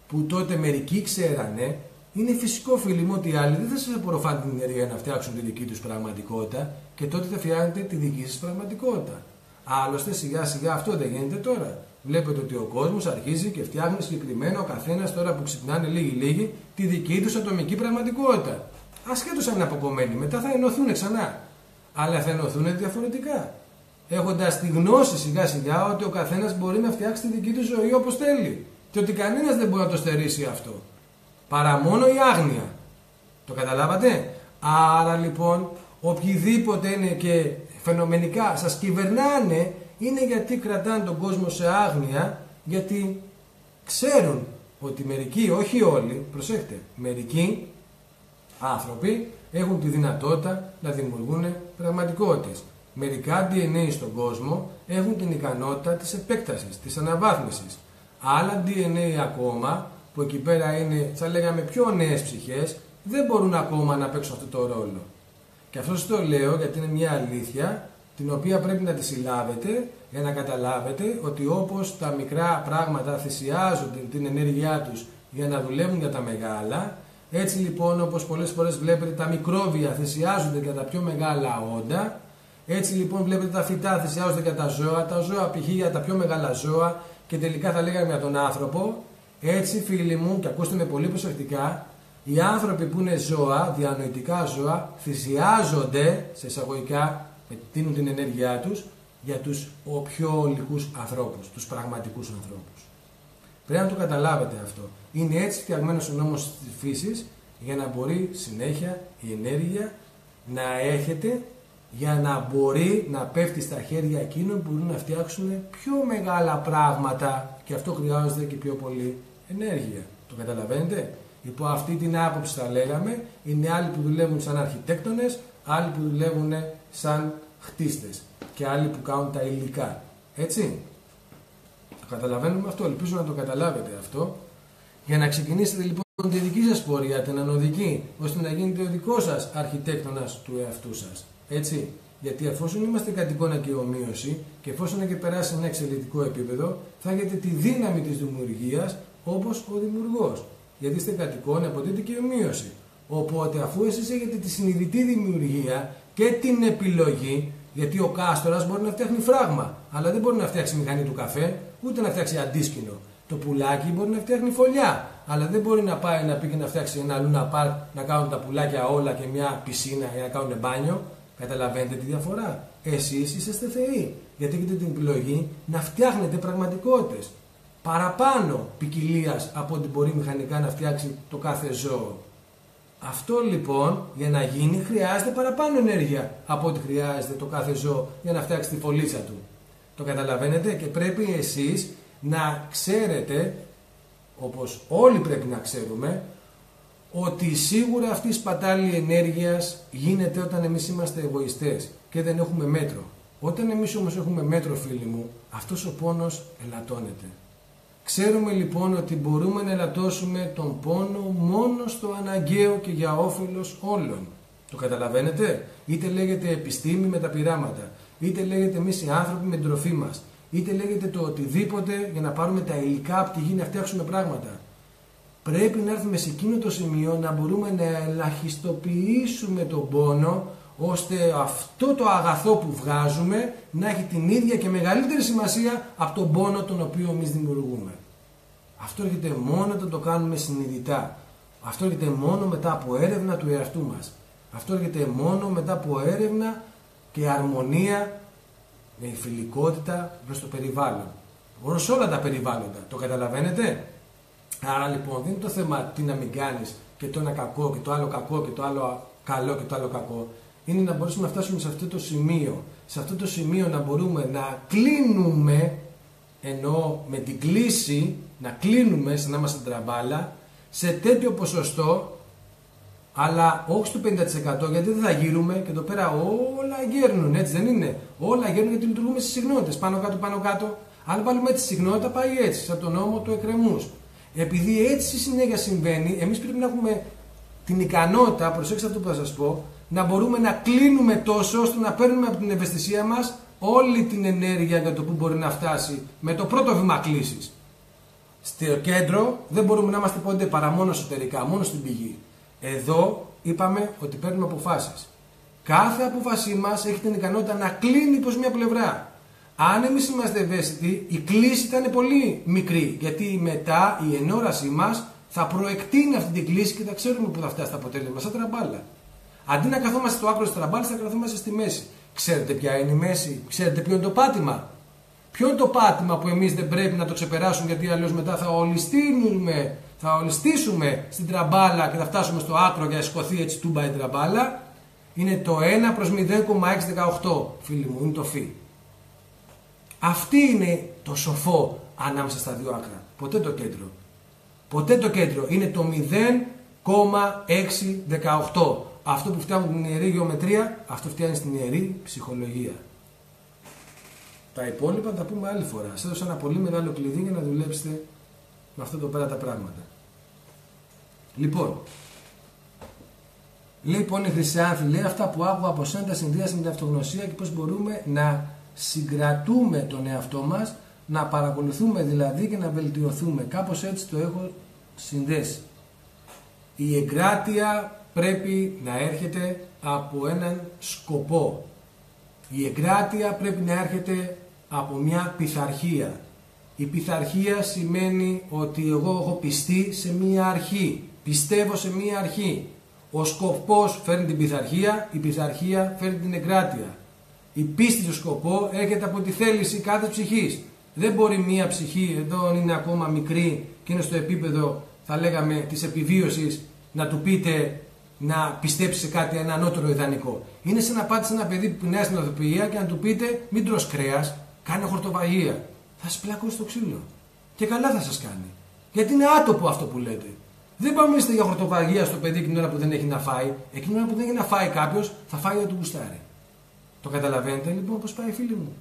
που τότε μερικοί ξέρανε. Είναι φυσικό φίλοι μου ότι οι άλλοι δεν θα σας απορροφάνε την ευκαιρία να φτιάξουν τη δική τους πραγματικότητα και τότε θα φτιάχνετε τη δική σας πραγματικότητα. Άλλωστε σιγά σιγά αυτό δεν γίνεται τώρα. Βλέπετε ότι ο κόσμος αρχίζει και φτιάχνει συγκεκριμένα ο καθένας τώρα που ξυπνάνε λίγοι-λίγοι τη δική τους ατομική πραγματικότητα. Ασχέτως αν είναι αποκομμένοι, μετά θα ενωθούν ξανά. Αλλά θα ενωθούν διαφορετικά. Έχοντας τη γνώση σιγά σιγά ότι ο καθένας μπορεί να φτιάξει τη δική του ζωή όπως θέλει. Και ότι κανένας δεν μπορεί να το στερήσει αυτό. Παρά μόνο η άγνοια. Το καταλάβατε. Άρα λοιπόν, οποιοδήποτε είναι και φαινομενικά σας κυβερνάνε, είναι γιατί κρατάνε τον κόσμο σε άγνοια, γιατί ξέρουν ότι μερικοί, όχι όλοι, προσέχτε, μερικοί άνθρωποι έχουν τη δυνατότητα να δημιουργούν πραγματικότητες. Μερικά DNA στον κόσμο έχουν την ικανότητα της επέκτασης, της αναβάθμισης. Άλλα DNA ακόμα, που εκεί πέρα είναι, θα λέγαμε, πιο νέες ψυχές, δεν μπορούν ακόμα να παίξουν αυτό το ρόλο. Και αυτό σας το λέω γιατί είναι μια αλήθεια, την οποία πρέπει να τη συλλάβετε για να καταλάβετε ότι όπως τα μικρά πράγματα θυσιάζονται την ενέργειά τους για να δουλεύουν για τα μεγάλα, έτσι λοιπόν όπως πολλές φορές βλέπετε τα μικρόβια θυσιάζονται για τα πιο μεγάλα όντα, έτσι λοιπόν βλέπετε τα φυτά θυσιάζονται για τα ζώα π.χ. για τα πιο μεγάλα ζώα και τελικά θα λέγαμε για τον άνθρωπο. Έτσι φίλοι μου, και ακούστε με πολύ προσεκτικά, οι άνθρωποι που είναι ζώα, διανοητικά ζώα, θυσιάζονται σε εισαγωγικά, δίνουν την ενέργειά τους για τους πιο ολικούς ανθρώπους, τους πραγματικούς ανθρώπους. Πρέπει να το καταλάβετε αυτό. Είναι έτσι φτιαγμένος ο νόμος της φύσης για να μπορεί συνέχεια η ενέργεια να έχετε, για να μπορεί να πέφτει στα χέρια εκείνων που μπορούν να φτιάξουν πιο μεγάλα πράγματα και αυτό χρειάζεται και πιο πολύ ενέργεια. Το καταλαβαίνετε? Υπό αυτή την άποψη θα λέγαμε, είναι άλλοι που δουλεύουν σαν αρχιτέκτονες, άλλοι που δουλεύουν σαν χτίστες και άλλοι που κάνουν τα υλικά. Έτσι. Το καταλαβαίνουμε αυτό, ελπίζω να το καταλάβετε αυτό. Για να ξεκινήσετε λοιπόν τη δική σας πορεία, την ανωδική, ώστε να γίνετε ο δικός σας αρχιτέκτονας του εαυτού σας. Έτσι. Γιατί εφόσον είμαστε κατ' εικόνα και ομοίωση και εφόσον έχει περάσει ένα εξελικτικό επίπεδο, θα έχετε τη δύναμη της δημιουργίας όπως ο δημιουργός. Γιατί είστε κατ' εικόνα, αποτείται και ομοίωση. Οπότε αφού εσείς έχετε τη συνειδητή δημιουργία και την επιλογή, γιατί ο κάστορας μπορεί να φτιάχνει φράγμα, αλλά δεν μπορεί να φτιάξει μηχανή του καφέ, ούτε να φτιάξει αντίσκηνο. Το πουλάκι μπορεί να φτιάχνει φωλιά, αλλά δεν μπορεί να πάει να πει και να φτιάξει ένα λούνα πάρκ, να κάνουν τα πουλάκια όλα και μια πισίνα για να κάνουν μπάνιο. Καταλαβαίνετε τη διαφορά. Εσείς είστε θεοί, γιατί έχετε την επιλογή να φτιάχνετε πραγματικότητες. Παραπάνω ποικιλίας από ό,τι μπορεί μηχανικά να φτιάξει το κάθε ζώο. Αυτό λοιπόν για να γίνει χρειάζεται παραπάνω ενέργεια από ό,τι χρειάζεται το κάθε ζώο για να φτιάξει τη φωλίτσα του. Το καταλαβαίνετε και πρέπει εσείς να ξέρετε, όπως όλοι πρέπει να ξέρουμε, ότι σίγουρα αυτή η σπατάλη ενέργειας γίνεται όταν εμείς είμαστε εγωιστές και δεν έχουμε μέτρο. Όταν εμείς όμως έχουμε μέτρο, φίλοι μου, αυτός ο πόνος ελαττώνεται. Ξέρουμε λοιπόν ότι μπορούμε να ελαττώσουμε τον πόνο μόνο στο αναγκαίο και για όφελος όλων. Το καταλαβαίνετε? Είτε λέγεται επιστήμη με τα πειράματα, είτε λέγεται εμείς οι άνθρωποι με την τροφή μας, είτε λέγεται το οτιδήποτε για να πάρουμε τα υλικά από τη γη να φτιάξουμε πράγματα. Πρέπει να έρθουμε σε εκείνο το σημείο να μπορούμε να ελαχιστοποιήσουμε τον πόνο, ώστε αυτό το αγαθό που βγάζουμε να έχει την ίδια και μεγαλύτερη σημασία από τον πόνο τον οποίο εμείς δημιουργούμε. Αυτό έρχεται μόνο όταν το κάνουμε συνειδητά. Αυτό έρχεται μόνο μετά από έρευνα του εαυτού μας. Αυτό έρχεται μόνο μετά από έρευνα και αρμονία με φιλικότητα προς το περιβάλλον. Προς όλα τα περιβάλλοντα. Το καταλαβαίνετε? Άρα λοιπόν δεν είναι το θέμα τι να μην κάνεις και το ένα κακό και το άλλο κακό και το άλλο καλό και το άλλο κακό. Είναι να μπορέσουμε να φτάσουμε σε αυτό το σημείο. Σε αυτό το σημείο να μπορούμε να κλείνουμε, εννοώ με την κλίση, να κλείνουμε σαν να είμαστε τραμπάλα, σε τέτοιο ποσοστό, αλλά όχι στο 50%, γιατί δεν θα γύρουμε και εδώ πέρα όλα γέρνουν, έτσι δεν είναι? Όλα γέρνουν γιατί λειτουργούμε στις συγνότητες, πάνω κάτω, πάνω κάτω. Αν βάλουμε τη συγνότητα πάει έτσι, σαν τον νόμο του εκκρεμούς. Επειδή έτσι η συνέχεια συμβαίνει, εμείς πρέπει να έχουμε την ικανότητα, προσέξτε αυτό που θα σας πω, να μπορούμε να κλείνουμε τόσο ώστε να παίρνουμε από την ευαισθησία μας όλη την ενέργεια για το που μπορεί να φτάσει με το πρώτο βήμα κλίσης. Στο κέντρο δεν μπορούμε να είμαστε ποτέ παρά μόνο εσωτερικά, μόνο στην πηγή. Εδώ είπαμε ότι παίρνουμε αποφάσεις. Κάθε αποφασή μας έχει την ικανότητα να κλείνει προς μια πλευρά. Αν εμείς είμαστε ευαίσθητοι, η κλίση ήταν πολύ μικρή, γιατί μετά η ενόρασή μας θα προεκτείνει αυτή την κλίση και θα ξέρουμε που θα φτάσει το αποτέλεσμα, σαν τραμπάλα. Αντί να καθόμαστε στο άκρο της τραμπάλας, θα καθόμαστε στη μέση. Ξέρετε ποια είναι η μέση, ξέρετε ποιο είναι το πάτημα. Ποιο είναι το πάτημα που εμείς δεν πρέπει να το ξεπεράσουμε, γιατί αλλιώς μετά θα ολιστήσουμε στην τραμπάλα και θα φτάσουμε στο άκρο για να σκοθεί έτσι τούμπα η τραμπάλα. Είναι το 1 προς 0,618, φίλοι μου, είναι το φι. Αυτή είναι το σοφό ανάμεσα στα δύο άκρα. Ποτέ το κέντρο. Ποτέ το κέντρο είναι το 0,618. Αυτό που φτιάχνει την ιερή γεωμετρία, αυτό φτιάχνει στην ιερή ψυχολογία. Τα υπόλοιπα θα τα πούμε άλλη φορά. Σας έδωσα ένα πολύ μεγάλο κλειδί για να δουλέψετε με αυτό εδώ πέρα τα πράγματα. Λοιπόν, λέει η Χρυσάνθη, λέει αυτά που άκουγα από σένα τα συνδυάζει με την αυτογνωσία και πώς μπορούμε να συγκρατούμε τον εαυτό μας, να παρακολουθούμε δηλαδή και να βελτιωθούμε. Κάπως έτσι το έχω συνδέσει. Η εγκράτεια πρέπει να έρχεται από έναν σκοπό. Η εγκράτεια πρέπει να έρχεται από μια πειθαρχία. Η πειθαρχία σημαίνει ότι εγώ έχω πιστεί σε μια αρχή. Πιστεύω σε μια αρχή. Ο σκοπός φέρνει την πειθαρχία, η πειθαρχία φέρνει την εγκράτεια. Η πίστη στο σκοπό έρχεται από τη θέληση κάθε ψυχής. Δεν μπορεί μία ψυχή, εδώ είναι ακόμα μικρή και είναι στο επίπεδο, θα λέγαμε, της επιβίωσης, να του πείτε να πιστέψει σε κάτι ανώτερο ιδανικό. Είναι σαν να πάτε σε ένα παιδί που πεινάει στην ορθοπηγία και να του πείτε μην τρως κρέας, κάνε χορτοβαγία. Θα σας πλακώσει το ξύλο. Και καλά θα σας κάνει. Γιατί είναι άτομο αυτό που λέτε. Δεν πάμε είστε για χορτοβαγία στο παιδί εκείνη ώρα που δεν έχει να φάει. Εκείνη ώρα που δεν έχει να φάει κάποιος, θα φάει ό,τι γουστάρει. Το καταλαβαίνετε λοιπόν πώς πάει, φίλοι μου.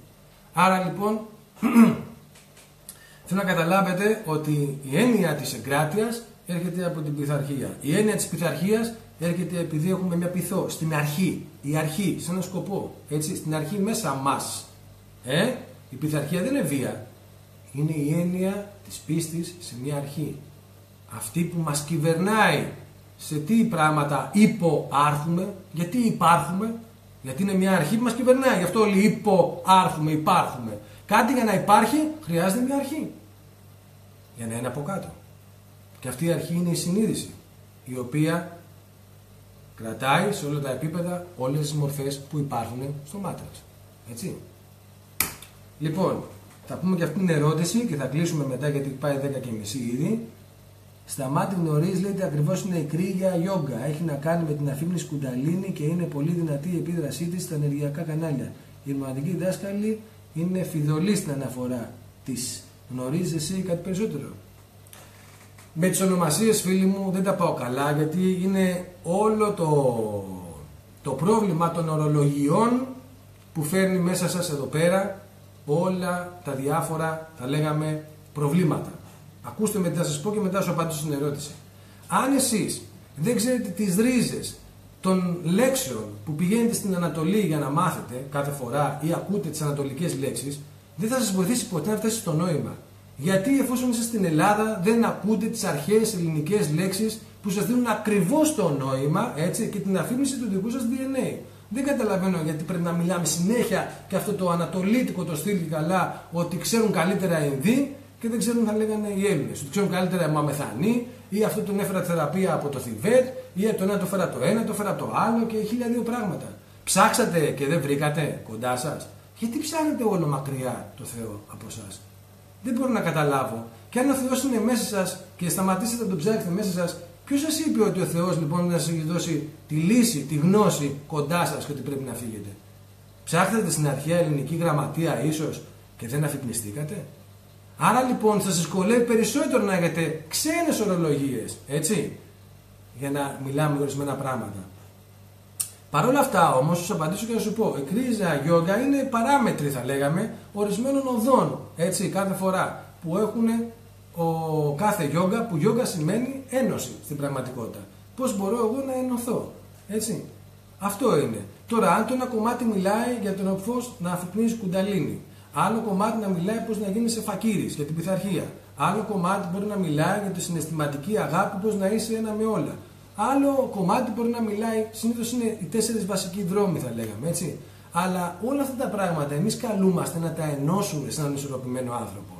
Άρα λοιπόν θέλω να καταλάβετε ότι η έννοια της εγκράτειας έρχεται από την πειθαρχία. Η έννοια της πειθαρχίας έρχεται επειδή έχουμε μια πειθό στην αρχή. Η αρχή, σε έναν σκοπό. Έτσι, στην αρχή μέσα μας. Η πειθαρχία δεν είναι βία. Είναι η έννοια της πίστης σε μια αρχή. Αυτή που μας κυβερνάει σε τι πράγματα υποάρχουμε, γιατί υπάρχουμε, γιατί είναι μια αρχή που μας κυβερνάει. Γι' αυτό όλοι υποάρχουμε, υπάρχουμε. Κάτι για να υπάρχει χρειάζεται μια αρχή. Για να είναι από κάτω. Και αυτή η αρχή είναι η συνείδηση, η οποία κρατάει σε όλα τα επίπεδα όλες τις μορφές που υπάρχουν στο Μάτριξ. Έτσι. Λοιπόν, θα πούμε και αυτή την ερώτηση και θα κλείσουμε μετά γιατί πάει 10:30 ήδη. Σταμάτη γνωρίζει, λέει, τι ακριβώς είναι η κρύγια γιόγκα. Έχει να κάνει με την αφύπνιση κουνταλίνη και είναι πολύ δυνατή η επίδρασή της στα ενεργειακά κανάλια. Οι μοναδικοί δάσκαλοι είναι φιδωλοί στην αναφορά της. Γνωρίζεις εσύ κάτι περισσότερο? Με τις ονομασίες, φίλοι μου, δεν τα πάω καλά γιατί είναι όλο το πρόβλημα των ορολογιών που φέρνει μέσα σας εδώ πέρα όλα τα διάφορα, θα λέγαμε, προβλήματα. Ακούστε με τι θα σας πω και μετά σου απαντήσω στην ερώτηση. Αν εσείς δεν ξέρετε τις ρίζες των λέξεων που πηγαίνετε στην Ανατολή για να μάθετε κάθε φορά ή ακούτε τις ανατολικές λέξεις, δεν θα σας βοηθήσει ποτέ να φτάσετε στο νόημα. Γιατί εφόσον είστε στην Ελλάδα δεν ακούτε τις αρχαίες ελληνικές λέξεις που σας δίνουν ακριβώς το νόημα, έτσι, και την αφύπνιση του δικού σας DNA. Δεν καταλαβαίνω γιατί πρέπει να μιλάμε συνέχεια και αυτό το ανατολίτικο το στείλει καλά ότι ξέρουν καλύτερα οι Ινδοί και δεν ξέρουν, θα λέγανε, οι Έλληνες. Ότι ξέρουν καλύτερα οι Μαμεθανοί ή αυτό τον έφερα θεραπεία από το Θιβέτ ή τον ένα το φέρα το ένα, το φέρα το άλλο και χίλια δύο πράγματα. Ψάξατε και δεν βρήκατε κοντά σας. Γιατί ψάχνετε όλο μακριά το Θεό από εσάς? Δεν μπορώ να καταλάβω. Και αν ο Θεός είναι μέσα σας και σταματήσετε να τον ψάξετε μέσα σας, ποιος σας είπε ότι ο Θεός λοιπόν να σας δώσει τη λύση, τη γνώση κοντά σας και ότι πρέπει να φύγετε? Ψάχνετε στην αρχαία ελληνική γραμματεία ίσως και δεν αφυπνιστήκατε. Άρα λοιπόν θα σας κολλεύει περισσότερο να έχετε ξένες ορολογίες, έτσι, για να μιλάμε ορισμένα πράγματα. Παρ' όλα αυτά όμως, σου απαντήσω και να σου πω, η κρίζα γιόγκα είναι παράμετροι, θα λέγαμε, ορισμένων οδών, έτσι, κάθε φορά που έχουν κάθε γιόγκα, που γιόγκα σημαίνει ένωση στην πραγματικότητα. Πώς μπορώ εγώ να ενωθώ, έτσι. Αυτό είναι. Τώρα, αν το ένα κομμάτι μιλάει για τον φως να αφυπνίζει κουνταλίνη, άλλο κομμάτι να μιλάει πώς να γίνει σε φακύρης για την πειθαρχία, άλλο κομμάτι μπορεί να μιλάει για τη συναισθηματική αγάπη, πώς να είσαι ένα με όλα. Άλλο κομμάτι μπορεί να μιλάει, συνήθως είναι οι 4 βασικοί δρόμοι, θα λέγαμε, έτσι. Αλλά όλα αυτά τα πράγματα εμείς καλούμαστε να τα ενώσουμε σε έναν ισορροπημένο άνθρωπο.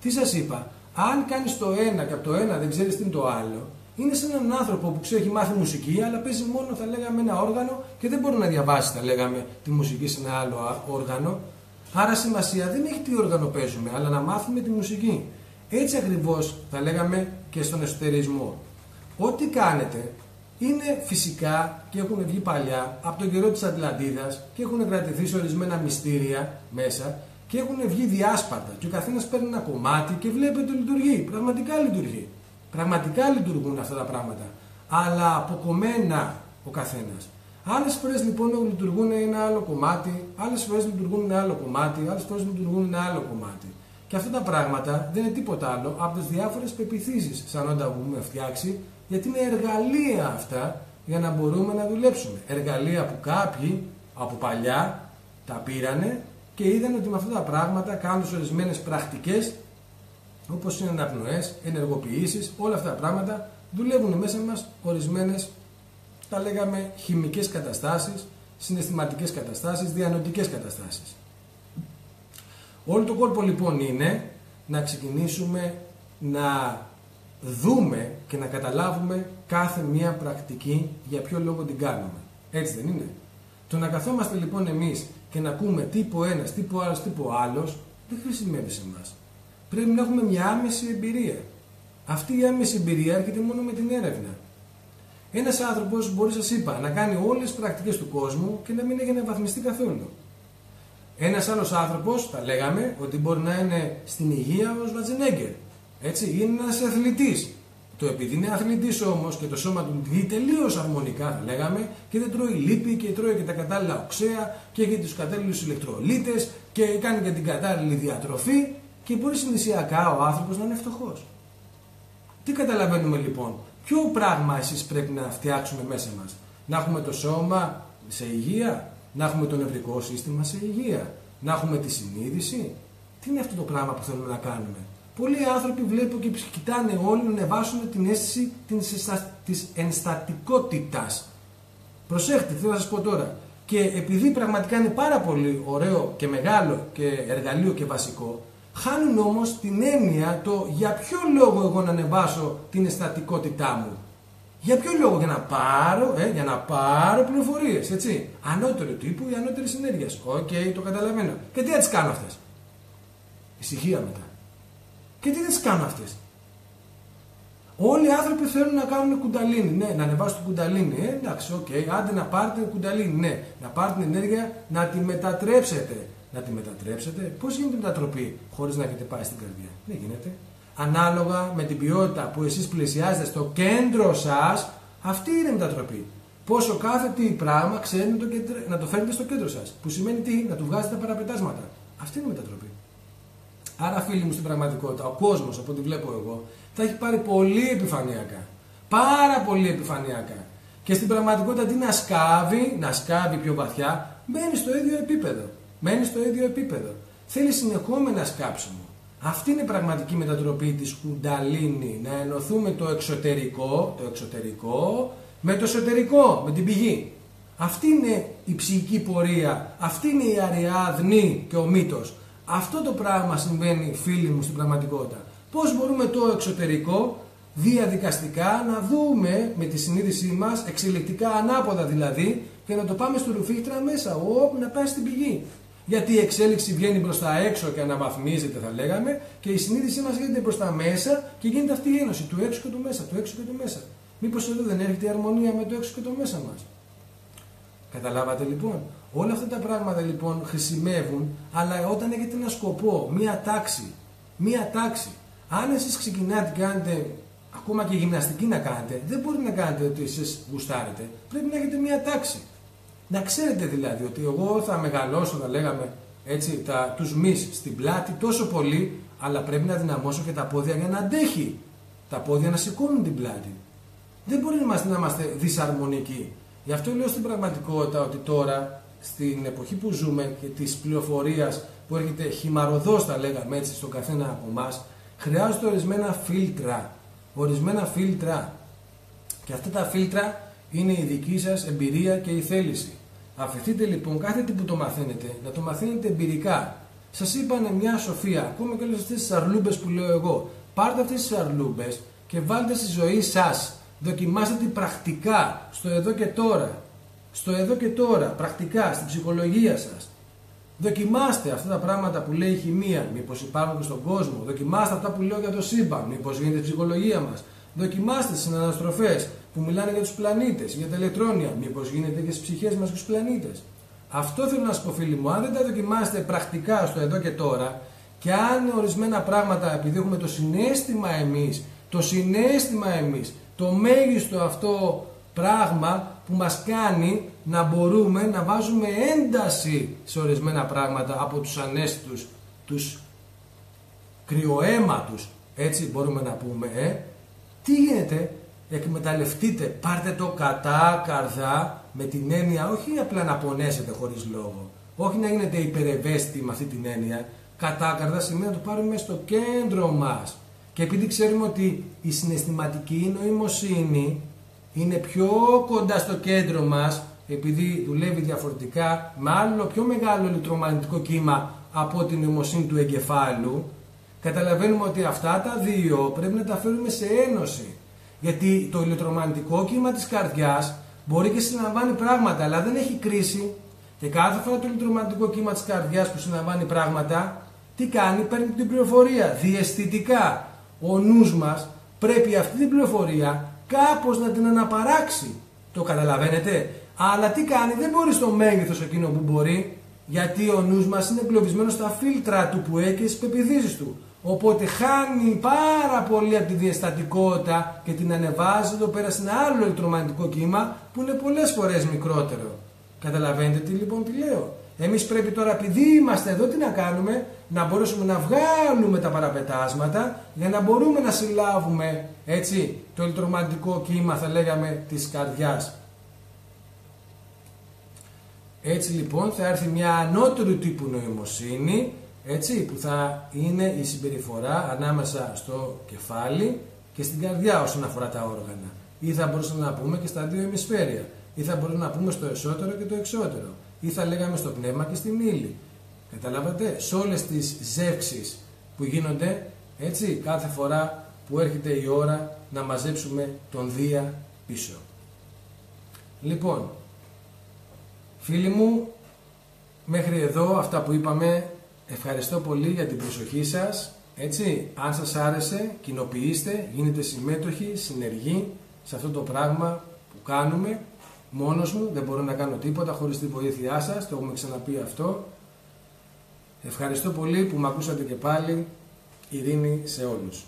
Τι σας είπα, αν κάνεις το ένα και από το ένα δεν ξέρεις τι είναι το άλλο, είναι σαν έναν άνθρωπο που ξέρει, έχει μάθει μουσική, αλλά παίζει μόνο, θα λέγαμε, ένα όργανο και δεν μπορεί να διαβάσει, θα λέγαμε, τη μουσική σε ένα άλλο όργανο. Άρα σημασία δεν έχει τι όργανο παίζουμε, αλλά να μάθουμε τη μουσική. Έτσι ακριβώς, θα λέγαμε, και στον εσωτερισμό. Ό,τι κάνετε είναι φυσικά και έχουν βγει παλιά από τον καιρό της Ατλαντίδας και έχουν κρατηθεί σε ορισμένα μυστήρια μέσα και έχουν βγει διάσπαρτα και ο καθένας παίρνει ένα κομμάτι και βλέπει ότι λειτουργεί. Πραγματικά λειτουργεί. Πραγματικά λειτουργούν αυτά τα πράγματα. Αλλά αποκομμένα ο καθένας. Άλλες φορές λοιπόν λειτουργούν ένα άλλο κομμάτι, άλλες φορές λειτουργούν ένα άλλο κομμάτι, άλλες φορές λειτουργούν ένα άλλο κομμάτι. Και αυτά τα πράγματα δεν είναι τίποτα άλλο από τις διάφορες πεποιθήσεις σαν όταν έχουμε φτιάξει, γιατί είναι εργαλεία αυτά για να μπορούμε να δουλέψουμε. Εργαλεία που κάποιοι από παλιά τα πήρανε και είδαν ότι με αυτά τα πράγματα κάνουν ορισμένες πρακτικές όπως είναι αναπνοές, ενεργοποιήσεις, όλα αυτά τα πράγματα δουλεύουν μέσα μας ορισμένες, τα λέγαμε, χημικές καταστάσεις, συναισθηματικές καταστάσεις, διανοητικές καταστάσεις. Όλο το κόλπο λοιπόν είναι να ξεκινήσουμε να δούμε και να καταλάβουμε κάθε μία πρακτική για ποιο λόγο την κάνουμε. Έτσι δεν είναι? Το να καθόμαστε λοιπόν εμείς και να ακούμε τύπο ένας, τύπο άλλος, τύπο άλλος δεν χρησιμεύει σε εμάς. Πρέπει να έχουμε μια άμεση εμπειρία. Αυτή η άμεση εμπειρία έρχεται μόνο με την έρευνα. Ένας άνθρωπος μπορεί, σας είπα, να κάνει όλες τις πρακτικές του κόσμου και να μην έχει αναβαθμιστεί καθόλου. Ένας άλλος άνθρωπος, θα λέγαμε, ότι μπορεί να είναι στην υγεία ο Σβατζενέγκερ. Έτσι, είναι ένας αθλητής. Το επειδή είναι αθλητής όμως και το σώμα του είναι τελείως αρμονικά, θα λέγαμε, και δεν τρώει λίπη και τρώει και τα κατάλληλα οξέα και έχει τους κατάλληλους ηλεκτρολίτες και κάνει και την κατάλληλη διατροφή, και μπορεί συνδυσιακά ο άνθρωπος να είναι φτωχός. Τι καταλαβαίνουμε λοιπόν, ποιο πράγμα εσείς πρέπει να φτιάξουμε μέσα μας? Να έχουμε το σώμα σε υγεία, να έχουμε το νευρικό σύστημα σε υγεία, να έχουμε τη συνείδηση. Τι είναι αυτό το πράγμα που θέλουμε να κάνουμε? Πολλοί άνθρωποι βλέπω και κοιτάνε όλοι να ανεβάσουν την αίσθηση της ενστατικότητας. Προσέχτε, θέλω να σας πω τώρα. Και επειδή πραγματικά είναι πάρα πολύ ωραίο και μεγάλο και εργαλείο και βασικό, χάνουν όμως την έννοια το για ποιο λόγο εγώ να ανεβάσω την αισθητικότητά μου. Για ποιο λόγο? Για να πάρω, για να πάρω πληροφορίες, έτσι. Ανώτερο τύπου ή ανώτερη συνέργεια. Οκ, το καταλαβαίνω. Και τι θα τις κάνω αυτές? Ησυχία μετά. Και τι θα τις κάνω αυτές? Όλοι οι άνθρωποι θέλουν να κάνουν κουνταλίνι. Ναι, να ανεβάσουν την κουνταλίνι. Εντάξει, οκ, άντε να πάρετε κουνταλίνι. Ναι, να πάρετε την ενέργεια, να τη μετατρέψετε. Να τη μετατρέψετε. Πώς γίνεται η μετατροπή χωρίς να έχετε πάει στην καρδιά? Δεν γίνεται. Ανάλογα με την ποιότητα που εσείς πλησιάζετε στο κέντρο σας, αυτή είναι η μετατροπή. Πόσο κάθε τι πράγμα ξέρετε να το φέρνετε στο κέντρο σας. Που σημαίνει τι? Να του βγάζετε τα παραπετάσματα. Αυτή είναι η μετατροπή. Άρα, φίλοι μου, στην πραγματικότητα, ο κόσμος, από ό,τι βλέπω εγώ, τα έχει πάρει πολύ επιφανειακά. Πάρα πολύ επιφανειακά. Και στην πραγματικότητα, τι να σκάβει? Να σκάβει πιο βαθιά, μένει στο ίδιο επίπεδο. Μένει στο ίδιο επίπεδο. Θέλει συνεχόμενα σκάψιμο. Αυτή είναι η πραγματική μετατροπή της κουνταλίνη. Να ενωθούμε το εξωτερικό με το εσωτερικό, με την πηγή. Αυτή είναι η ψυχική πορεία. Αυτή είναι η Αριάδνη και ο μύτος. Αυτό το πράγμα συμβαίνει, φίλοι μου, στην πραγματικότητα. Πώς μπορούμε το εξωτερικό διαδικαστικά να δούμε με τη συνείδησή μας, εξελικτικά ανάποδα δηλαδή, και να το πάμε στο ρουφίχτρα μέσα, όπου να πάει στην πηγή. Γιατί η εξέλιξη βγαίνει προς τα έξω και αναβαθμίζεται, θα λέγαμε, και η συνείδησή μας γίνεται προς τα μέσα και γίνεται αυτή η ένωση του έξω και του μέσα, του έξω και του μέσα. Μήπως εδώ δεν έρχεται η αρμονία με το έξω και το μέσα μας? Καταλάβατε λοιπόν? Όλα αυτά τα πράγματα λοιπόν χρησιμεύουν, αλλά όταν έχετε ένα σκοπό, μία τάξη, μία τάξη. Αν εσείς ξεκινάτε και κάνετε, ακόμα και γυμναστική να κάνετε, δεν μπορείτε να κάνετε ότι εσείς γουστάρετε. Πρέπει να έχετε μία τάξη. Να ξέρετε δηλαδή ότι εγώ θα μεγαλώσω, θα λέγαμε έτσι, τους μυς στην πλάτη τόσο πολύ, αλλά πρέπει να δυναμώσω και τα πόδια για να αντέχει. Τα πόδια να σηκώνουν την πλάτη. Δεν μπορεί να είμαστε δυσαρμονικοί. Γι' αυτό λέω στην πραγματικότητα ότι τώρα, στην εποχή που ζούμε και της πληροφορίας που έρχεται χυμαροδός, θα λέγαμε έτσι, στον καθένα από εμάς, χρειάζονται ορισμένα φίλτρα. Ορισμένα φίλτρα. Και αυτά τα φίλτρα είναι η δική σας εμπειρία και η θέληση. Αφηθείτε λοιπόν κάθε τι που το μαθαίνετε να το μαθαίνετε εμπειρικά. Σας είπανε μια σοφία, ακόμα και όλες αυτές τις αρλούμπες που λέω εγώ. Πάρτε αυτές τις αρλούμπες και βάλτε στη ζωή σας. Δοκιμάστε την πρακτικά, στο εδώ και τώρα. Στο εδώ και τώρα, πρακτικά, στην ψυχολογία σας. Δοκιμάστε αυτά τα πράγματα που λέει η χημεία, μήπως υπάρχουν και στον κόσμο. Δοκιμάστε αυτά που λέω για το σύμπαν, μήπως γίνεται η ψυχολογία μας. Δοκιμάστε τις αναστροφές που μιλάνε για τους πλανήτες, για τα ηλεκτρόνια, μήπως γίνεται και στις ψυχές μας και στους πλανήτες. Αυτό θέλω να σας πω, φίλοι μου, αν δεν τα δοκιμάσετε πρακτικά στο εδώ και τώρα, και αν ορισμένα πράγματα, επειδή έχουμε το συναίσθημα εμείς, το μέγιστο αυτό πράγμα που μας κάνει να μπορούμε να βάζουμε ένταση σε ορισμένα πράγματα από τους ανέστητους, τους κρυοαίματους, έτσι μπορούμε να πούμε, τι γίνεται? Εκμεταλλευτείτε, πάρτε το κατά καρδά, με την έννοια όχι απλά να πονέσετε χωρίς λόγο, όχι να γίνετε υπερευαίσθητοι με αυτή την έννοια. Κατά καρδά σημαίνει να το πάρουμε στο κέντρο μας. Και επειδή ξέρουμε ότι η συναισθηματική νοημοσύνη είναι πιο κοντά στο κέντρο μας, επειδή δουλεύει διαφορετικά, με άλλο πιο μεγάλο ηλεκτρομαγνητικό κύμα από την νοημοσύνη του εγκεφάλου, καταλαβαίνουμε ότι αυτά τα δύο πρέπει να τα φέρουμε σε ένωση. Γιατί το ηλεκτρομαγνητικό κύμα της καρδιάς μπορεί και συναμβάνει πράγματα, αλλά δεν έχει κρίση. Και κάθε φορά το ηλεκτρομαγνητικό κύμα της καρδιάς που συναμβάνει πράγματα, τι κάνει? Παίρνει την πληροφορία διαισθητικά. Ο νους μας πρέπει αυτή την πληροφορία κάπως να την αναπαράξει. Το καταλαβαίνετε? Αλλά τι κάνει? Δεν μπορεί στο μέγεθος εκείνο που μπορεί, γιατί ο νους μας είναι εγκλωβισμένος στα φίλτρα του που έχει και στις πεπιδήσεις του. Οπότε χάνει πάρα πολύ από τη διαστατικότητα και την ανεβάζει εδώ πέρα σε ένα άλλο ηλεκτρομαγνητικό κύμα που είναι πολλές φορές μικρότερο. Καταλαβαίνετε τι λοιπόν τι λέω. Εμείς πρέπει τώρα, επειδή είμαστε εδώ, τι να κάνουμε, να μπορέσουμε να βγάλουμε τα παραπετάσματα για να μπορούμε να συλλάβουμε έτσι, το ηλεκτρομαγνητικό κύμα, θα λέγαμε, της καρδιάς. Έτσι λοιπόν θα έρθει μια ανώτερου τύπου νοημοσύνη, έτσι, που θα είναι η συμπεριφορά ανάμεσα στο κεφάλι και στην καρδιά όσον αφορά τα όργανα. Ή θα μπορούσαμε να πούμε και στα δύο ημισφαίρια. Ή θα μπορούσαμε να πούμε στο εσωτερικό και το εξωτερικό. Ή θα λέγαμε στο πνεύμα και στην ύλη. Καταλάβατε, σε όλες τις ζεύξεις που γίνονται, έτσι, κάθε φορά που έρχεται η ώρα να μαζέψουμε τον Δία πίσω. Λοιπόν, φίλοι μου, μέχρι εδώ αυτά που είπαμε. Ευχαριστώ πολύ για την προσοχή σας, έτσι, αν σας άρεσε, κοινοποιήστε, γίνετε συμμέτοχοι, συνεργοί σε αυτό το πράγμα που κάνουμε. Μόνος μου δεν μπορώ να κάνω τίποτα χωρίς τη βοήθειά σας, το έχουμε ξαναπεί αυτό. Ευχαριστώ πολύ που με ακούσατε και πάλι, ειρήνη σε όλους.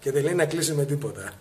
Και δεν λέει να κλείσει με τίποτα.